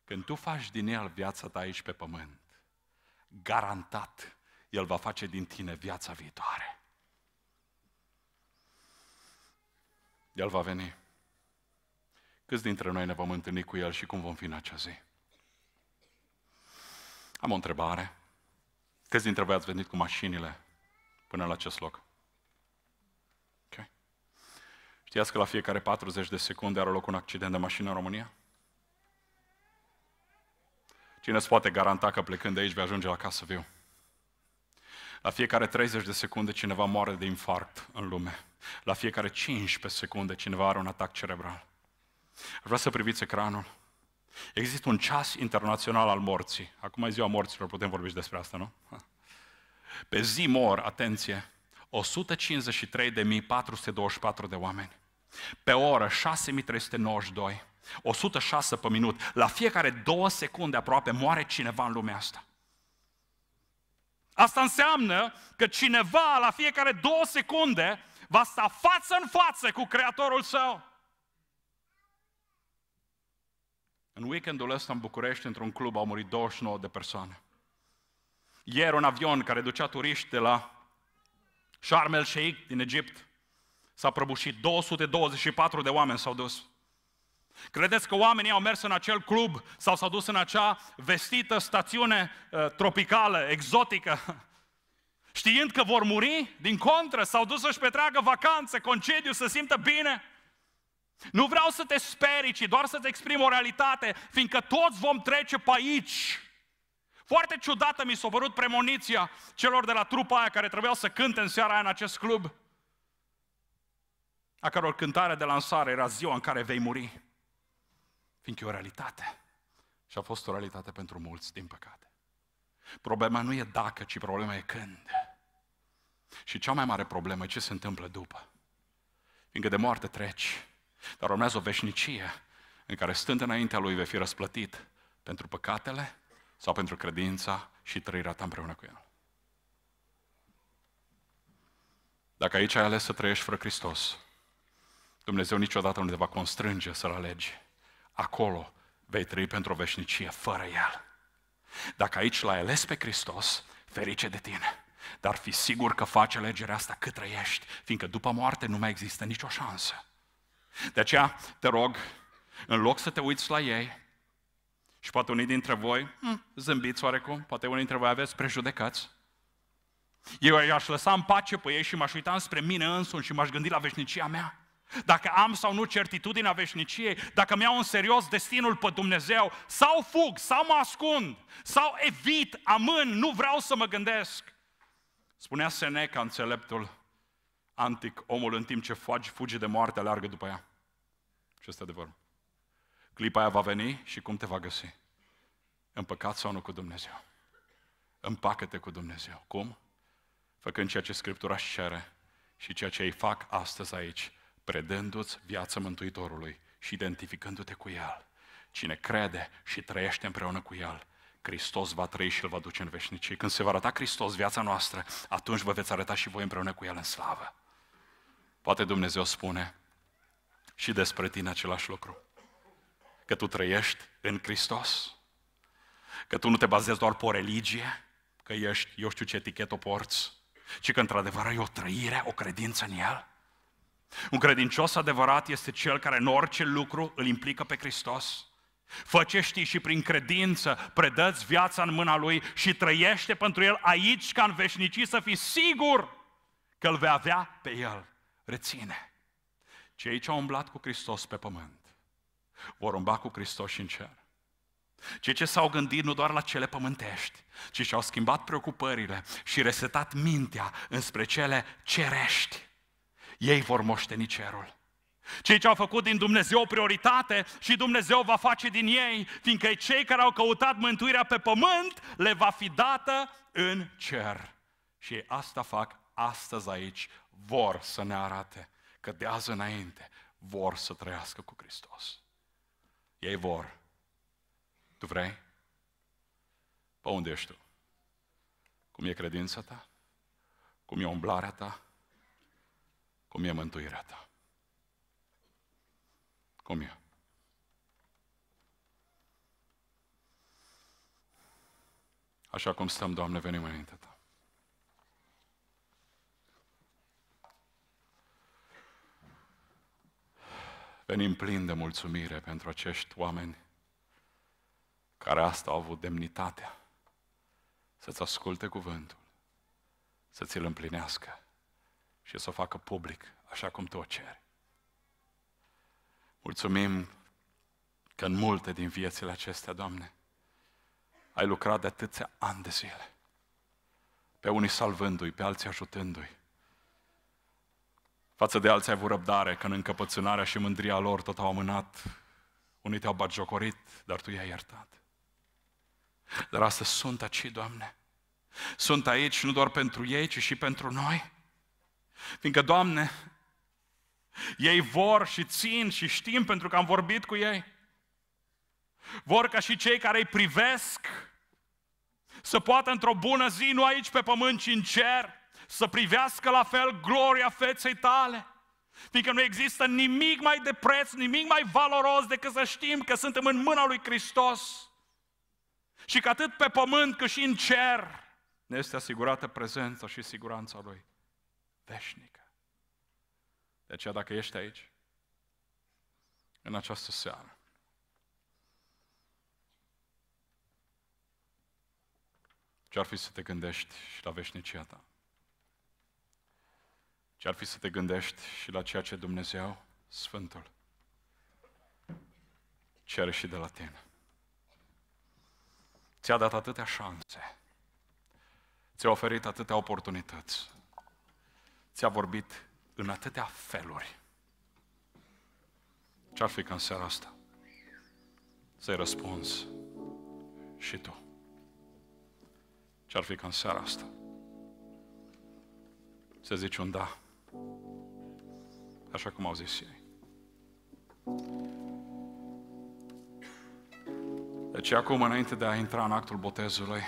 Când tu faci din El viața ta aici pe pământ, garantat El va face din tine viața viitoare. El va veni. Câți dintre noi ne vom întâlni cu El și cum vom fi în acea zi? Am o întrebare. Câți dintre voi ați venit cu mașinile până la acest loc? Okay. Știați că la fiecare patruzeci de secunde are loc un accident de mașină în România? Cine îți poate garanta că plecând de aici vei ajunge la casă viu? La fiecare treizeci de secunde cineva moare de infarct în lume. La fiecare cincisprezece secunde cineva are un atac cerebral. Vreau să priviți ecranul. Există un ceas internațional al morții. Acum e ziua morților, putem vorbi și despre asta, nu? Pe zi mor, atenție, o sută cincizeci și trei de mii patru sute douăzeci și patru de oameni. Pe oră, șase mii trei sute nouăzeci și doi. o sută șase pe minut. La fiecare două secunde aproape moare cineva în lumea asta. Asta înseamnă că cineva la fiecare două secunde va sta față în față cu Creatorul Său. În weekendul ăsta în București, într-un club, au murit douăzeci și nouă de persoane. Ieri un avion care ducea turiști de la Sharm el Sheikh din Egipt s-a prăbușit. două sute douăzeci și patru de oameni s-au dus. Credeți că oamenii au mers în acel club sau s-au dus în acea vestită stațiune uh, tropicală, exotică, știind că vor muri? Din contră, s-au dus să-și petreagă vacanțe, concediu, să simtă bine. Nu vreau să te sperii, ci doar să-ți exprim o realitate, fiindcă toți vom trece pe aici. Foarte ciudată mi s-a părut premoniția celor de la trupa aia care trebuiau să cânte în seara aia în acest club, a căror cântare de lansare era ziua în care vei muri. Fiindcă e o realitate. Și a fost o realitate pentru mulți, din păcate. Problema nu e dacă, ci problema e când. Și cea mai mare problemă e ce se întâmplă după. Fiindcă de moarte treci, dar urmează o veșnicie în care, stând înaintea Lui, vei fi răsplătit pentru păcatele sau pentru credința și trăirea ta împreună cu El. Dacă aici ai ales să trăiești fără Hristos, Dumnezeu niciodată nu te va constrânge să-L alegi. Acolo vei trăi pentru o veșnicie fără El. Dacă aici L-ai ales pe Hristos, ferice de tine. Dar fi sigur că faci alegerea asta cât trăiești, fiindcă după moarte nu mai există nicio șansă. De aceea te rog, în loc să te uiți la ei, și poate unii dintre voi zâmbiți oarecum, poate unii dintre voi aveți prejudecăți, eu i-aș lăsa în pace pe ei și m-aș uita spre mine însumi și m-aș gândi la veșnicia mea. Dacă am sau nu certitudinea veșniciei, dacă mi-au în serios destinul pe Dumnezeu, sau fug, sau mă ascund, sau evit, amân, nu vreau să mă gândesc. Spunea Seneca, înțeleptul antic, omul în timp ce fugi, fugi de moarte, aleargă după ea. Și este adevărul. Clipa aia va veni și cum te va găsi? În păcat sau nu cu Dumnezeu? Împacă-te cu Dumnezeu. Cum? Făcând ceea ce Scriptura își cere și ceea ce îi fac astăzi aici, predându-ți viața Mântuitorului și identificându-te cu El. Cine crede și trăiește împreună cu El, Hristos va trăi și Îl va duce în veșnicie. Când se va arăta Hristos viața noastră, atunci vă veți arăta și voi împreună cu El în slavă. Poate Dumnezeu spune și despre tine același lucru. Că tu trăiești în Hristos, că tu nu te bazezi doar pe o religie, că ești, eu știu ce etichetă o porți, ci că într-adevăr ai o trăire, o credință în El. Un credincios adevărat este cel care în orice lucru îl implică pe Hristos. Fă ce știi și prin credință predă-ți viața în mâna Lui și trăiește pentru El aici ca în veșnicii să fii sigur că Îl vei avea pe El. Reține! Cei ce au umblat cu Hristos pe pământ vor umbla cu Hristos și în cer. Cei ce s-au gândit nu doar la cele pământești, ci și-au schimbat preocupările și resetat mintea înspre cele cerești. Ei vor moșteni cerul. Cei ce au făcut din Dumnezeu o prioritate și Dumnezeu va face din ei, fiindcă cei care au căutat mântuirea pe pământ le va fi dată în cer. Și ei asta fac astăzi aici, vor să ne arate că de azi înainte vor să trăiască cu Hristos. Ei vor. Tu vrei? Pe unde ești tu? Cum e credința ta? Cum e umblarea ta? Cum e mântuirea ta? Cum e? Așa cum stăm, Doamne, venim înaintea Ta. Venim plini de mulțumire pentru acești oameni care asta au avut demnitatea să-ți asculte cuvântul, să ți-l împlinească și să o facă public așa cum Tu o ceri. Mulțumim că în multe din viețile acestea, Doamne, ai lucrat de atâția ani de zile, pe unii salvându-i, pe alții ajutându-i. Față de alții ai avut răbdare, că în încăpățânarea și mândria lor tot au amânat, unii te-au batjocorit, dar Tu i-ai iertat. Dar astăzi sunt aici, Doamne, sunt aici nu doar pentru ei, ci și pentru noi, fiindcă, Doamne, ei vor și țin și știm pentru că am vorbit cu ei. Vor ca și cei care îi privesc să poată într-o bună zi, nu aici pe pământ, ci în cer, să privească la fel gloria feței Tale. Fiindcă nu există nimic mai de preț, nimic mai valoros decât să știm că suntem în mâna lui Hristos. Și că atât pe pământ cât și în cer ne este asigurată prezența și siguranța Lui veșnică. De aceea, dacă ești aici, în această seară, ce-ar fi să te gândești și la veșnicia ta? Ce-ar fi să te gândești și la ceea ce Dumnezeu, Sfântul, cere și de la tine? Ți-a dat atâtea șanse, ți-a oferit atâtea oportunități, ți-a vorbit în atâtea feluri. Ce-ar fi ca în seara asta să-i răspunzi și tu? Ce-ar fi ca în seara asta să zici un da, așa cum au zis ei? Deci acum, înainte de a intra în actul botezului,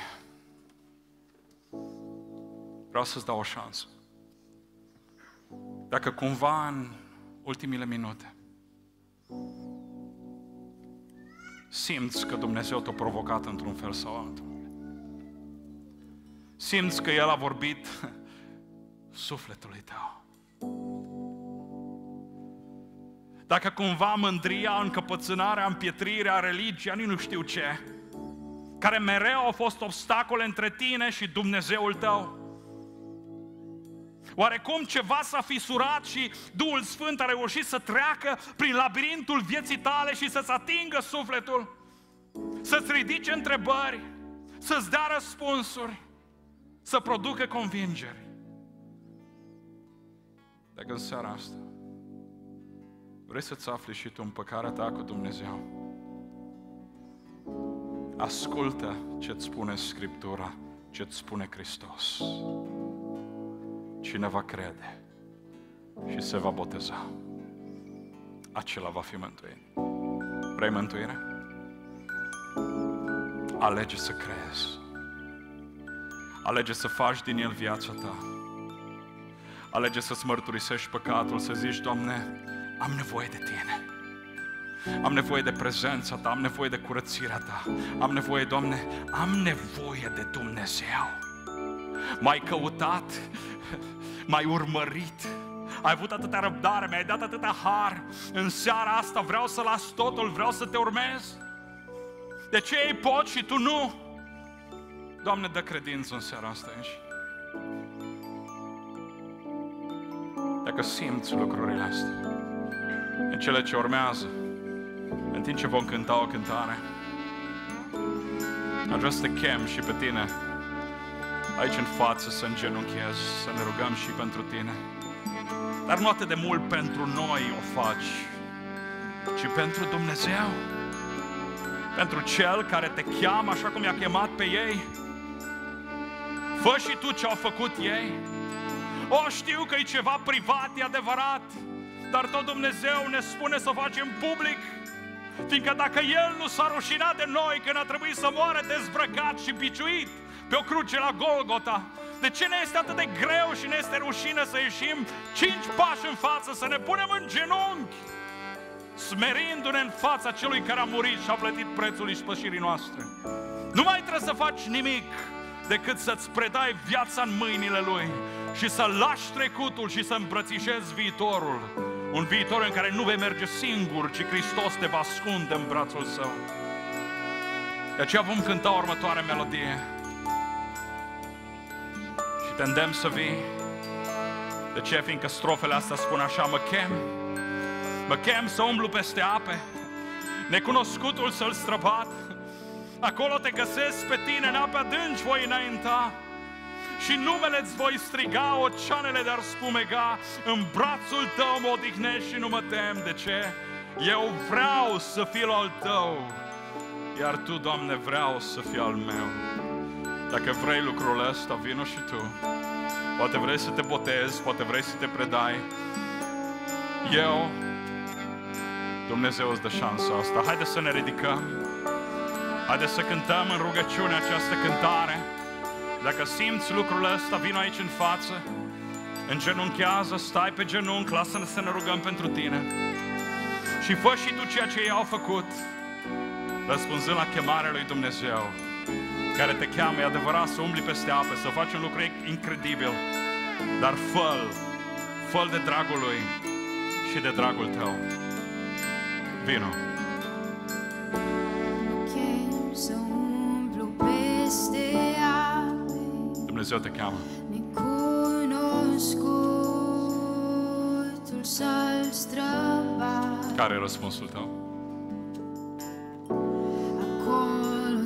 vreau să-ți dau o șansă. Dacă cumva în ultimile minute simți că Dumnezeu te-a provocat într-un fel sau altul, simți că El a vorbit sufletului tău, dacă cumva mândria, încăpățânarea, împietrirea, religia, nici nu știu ce, care mereu au fost obstacole între tine și Dumnezeul tău, oarecum ceva s-a fisurat și Duhul Sfânt a reușit să treacă prin labirintul vieții tale și să-ți atingă sufletul, să-ți ridice întrebări, să-ți dea răspunsuri, să producă convingeri. Dacă în seara asta vrei să-ți afli și tu împăcarea ta cu Dumnezeu, ascultă ce-ți spune Scriptura, ce-ți spune Hristos. Cine va crede și se va boteza, acela va fi mântuit. Vrei mântuire? Alege să crezi. Alege să faci din El viața ta. Alege să-ți mărturisești păcatul, să zici, Doamne, am nevoie de Tine. Am nevoie de prezența Ta, am nevoie de curățirea Ta. Am nevoie, Doamne, am nevoie de Dumnezeu. M-ai căutat, m-ai urmărit, ai avut atâta răbdare, mi-ai dat atâta har. În seara asta vreau să las totul, vreau să Te urmez. De ce ei pot și tu nu? Doamne, dă credință în seara asta aici. Dacă simți lucrurile astea, în cele ce urmează, în timp ce vom cânta o cântare, Adjust the chem și pe tine. Aici în față să îngenunchezi, să ne rugăm și pentru tine. Dar nu atât de mult pentru noi o faci, ci pentru Dumnezeu. Pentru Cel care te cheamă așa cum i-a chemat pe ei. Fă și tu ce au făcut ei. O, știu că e ceva privat, e adevărat, dar tot Dumnezeu ne spune să o facem public. Fiindcă dacă El nu s-a rușinat de noi când a trebuit să moară dezbrăcat și biciuit pe o cruce la Golgota, de ce ne este atât de greu și ne este rușine să ieșim cinci pași în față, să ne punem în genunchi, smerindu-ne în fața Celui care a murit și a plătit prețul ispășirii noastre? Nu mai trebuie să faci nimic decât să-ți predai viața în mâinile Lui și să lași trecutul și să îmbrățișezi viitorul. Un viitor în care nu vei merge singur, ci Hristos te va ascunde în brațul Său. De aceea vom cânta următoarea melodie. Și te îndemn să vii. De ce? Fiindcă strofele astea spun așa: mă chem, mă chem să umblu peste ape, necunoscutul să-l străbat. Acolo te găsesc pe tine, în ape adânci voi înainta. Și numele-ți voi striga, oceanele de-ar spumega. În brațul Tău mă odihnești și nu mă tem. De ce? Eu vreau să fiu al Tău, iar Tu, Doamne, vreau să fii al meu. Dacă vrei lucrul ăsta, vino și tu. Poate vrei să te botezi, poate vrei să te predai. Eu, Dumnezeu îți dă șansa asta. Haide să ne ridicăm. Haide să cântăm în rugăciune această cântare. Dacă simți lucrul ăsta, vino aici în față, îngenunchează, stai pe genunchi, lasă-ne să ne rugăm pentru tine. Și fă și tu ceea ce ei au făcut, răspunzând la chemarea lui Dumnezeu, care te cheamă, e adevărat, să umbli peste ape, să faci un lucru incredibil, dar fă-l, fă-l de dragul Lui și de dragul tău. Vino! Dumnezeu te cheamă. Care e răspunsul tău? Acolo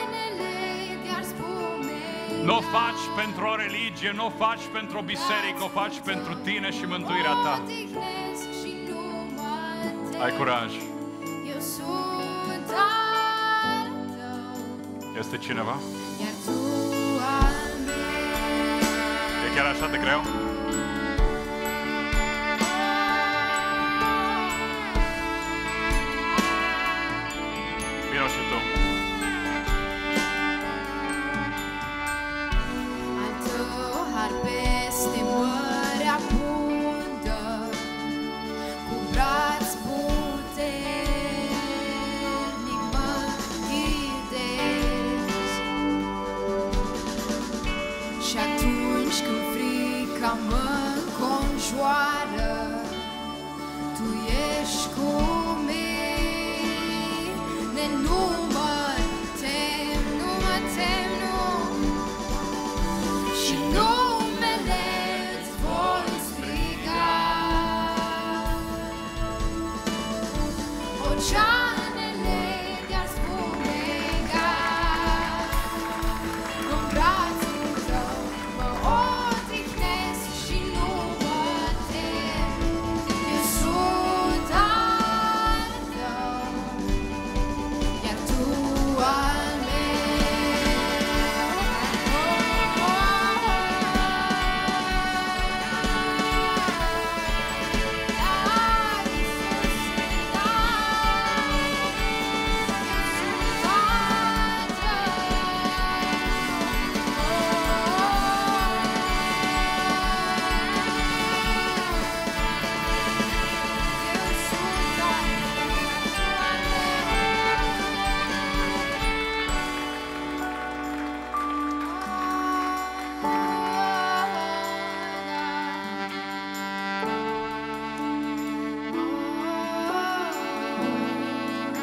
Nu o faci pentru o religie, nu o faci pentru o biserică, o faci pentru tine și mântuirea ta. Ai curaj. Este cineva? E chiar așa de greu?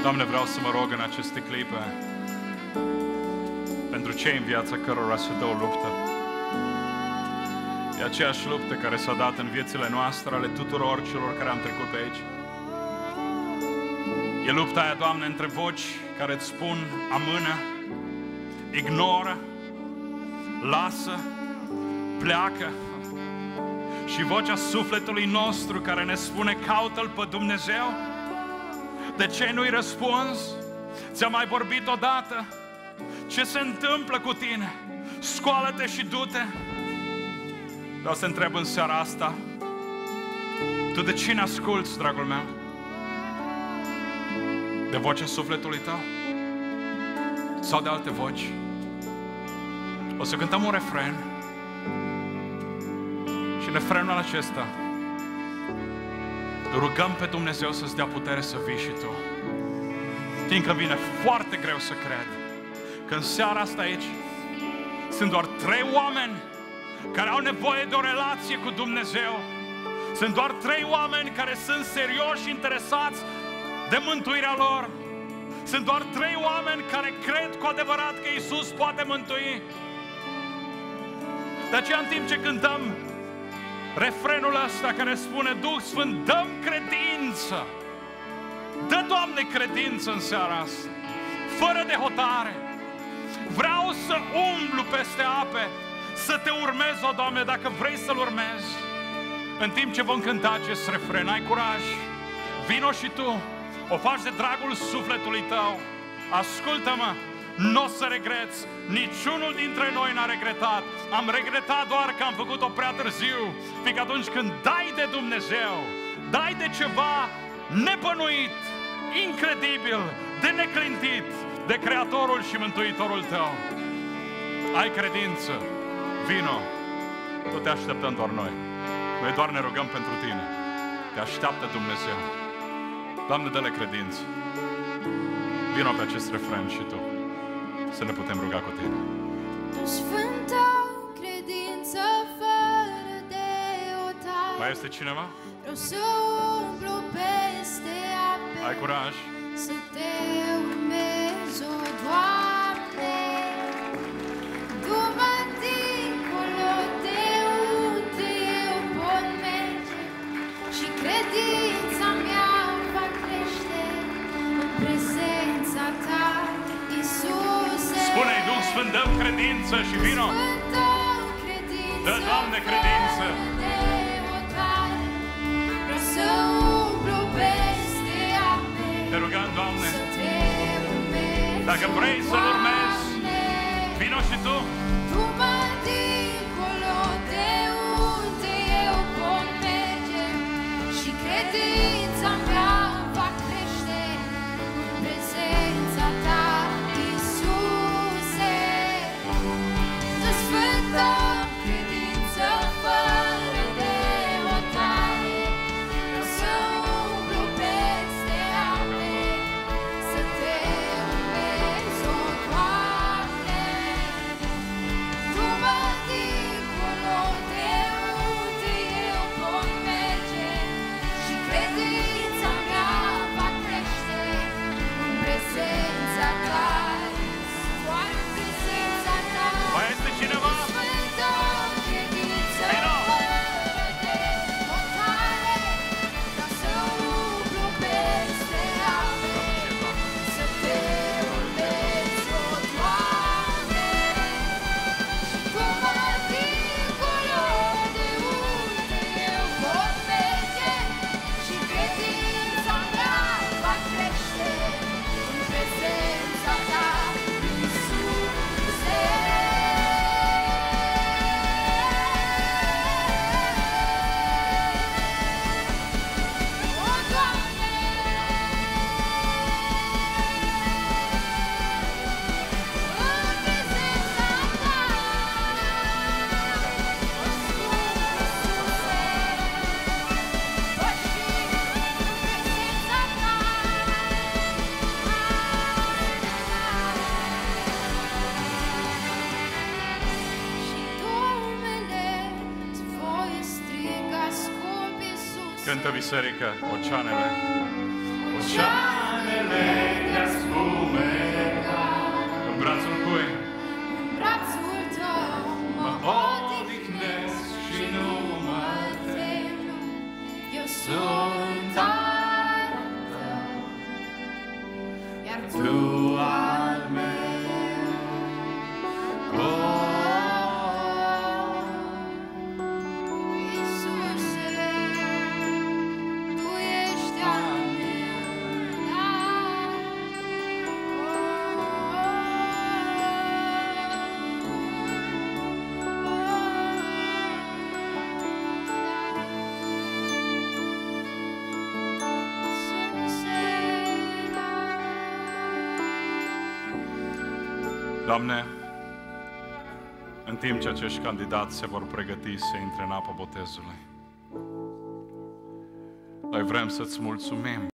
Doamne, vreau să mă rog în aceste clipe pentru cei în viața cărora se dă o luptă. E aceeași luptă care s-a dat în viețile noastre, ale tuturor celor care am trecut pe aici. E lupta aia, Doamne, între voci care îți spun amână, ignoră, lasă, pleacă, și vocea sufletului nostru care ne spune caută-L pe Dumnezeu. De ce nu-i răspunzi? Ți-a mai vorbit odată? Ce se întâmplă cu tine? Scoală-te și du-te! Vreau să întreb în seara asta, tu de cine asculți, dragul meu? De vocea sufletului tău? Sau de alte voci? O să cântăm un refren și în refrenul acesta rugăm pe Dumnezeu să-ți dea putere să vii și tu. Fiindcă vine foarte greu să cred că în seara asta aici sunt doar trei oameni care au nevoie de o relație cu Dumnezeu. Sunt doar trei oameni care sunt serioși și interesați de mântuirea lor. Sunt doar trei oameni care cred cu adevărat că Iisus poate mântui. De aceea, în timp ce cântăm refrenul ăsta care spune Duh Sfânt, dăm credință. Dă, Doamne, credință în seara asta, fără de hotare. Vreau să umblu peste ape, să Te urmez, o Doamne, dacă vrei să-L urmezi. În timp ce vom cânta acest refren, ai curaj, vino și tu, o faci de dragul sufletului tău. Ascultă-mă, nu o să regreți. Niciunul dintre noi n-a regretat. Am regretat doar că am făcut-o prea târziu. Fiindcă atunci când dai de Dumnezeu, dai de ceva nebănuit, incredibil, de neclintit, de Creatorul și Mântuitorul tău. Ai credință, vino. Nu te așteptăm doar noi. Noi doar ne rugăm pentru tine. Te așteaptă Dumnezeu. Doamne, dă-le credință. Vino pe acest refren și tu, să ne putem ruga cu tine. Mai este cineva? Ai curaj? Să te urmez, o Doamne, du-mă dincolo de unde eu pot merge și credința mea va crește în prezența Ta, Iisuse. Spune-i, Duh Sfânt, dă-mi credință și vino. Dă, Doamne, credință. Te rugăm, Doamne, dacă vrei să-L urmezi, vino și tu. Biserică, oceanele, oceanele. Doamne, în timp ce acești candidați se vor pregăti să intre în apa botezului, noi vrem să-ți mulțumim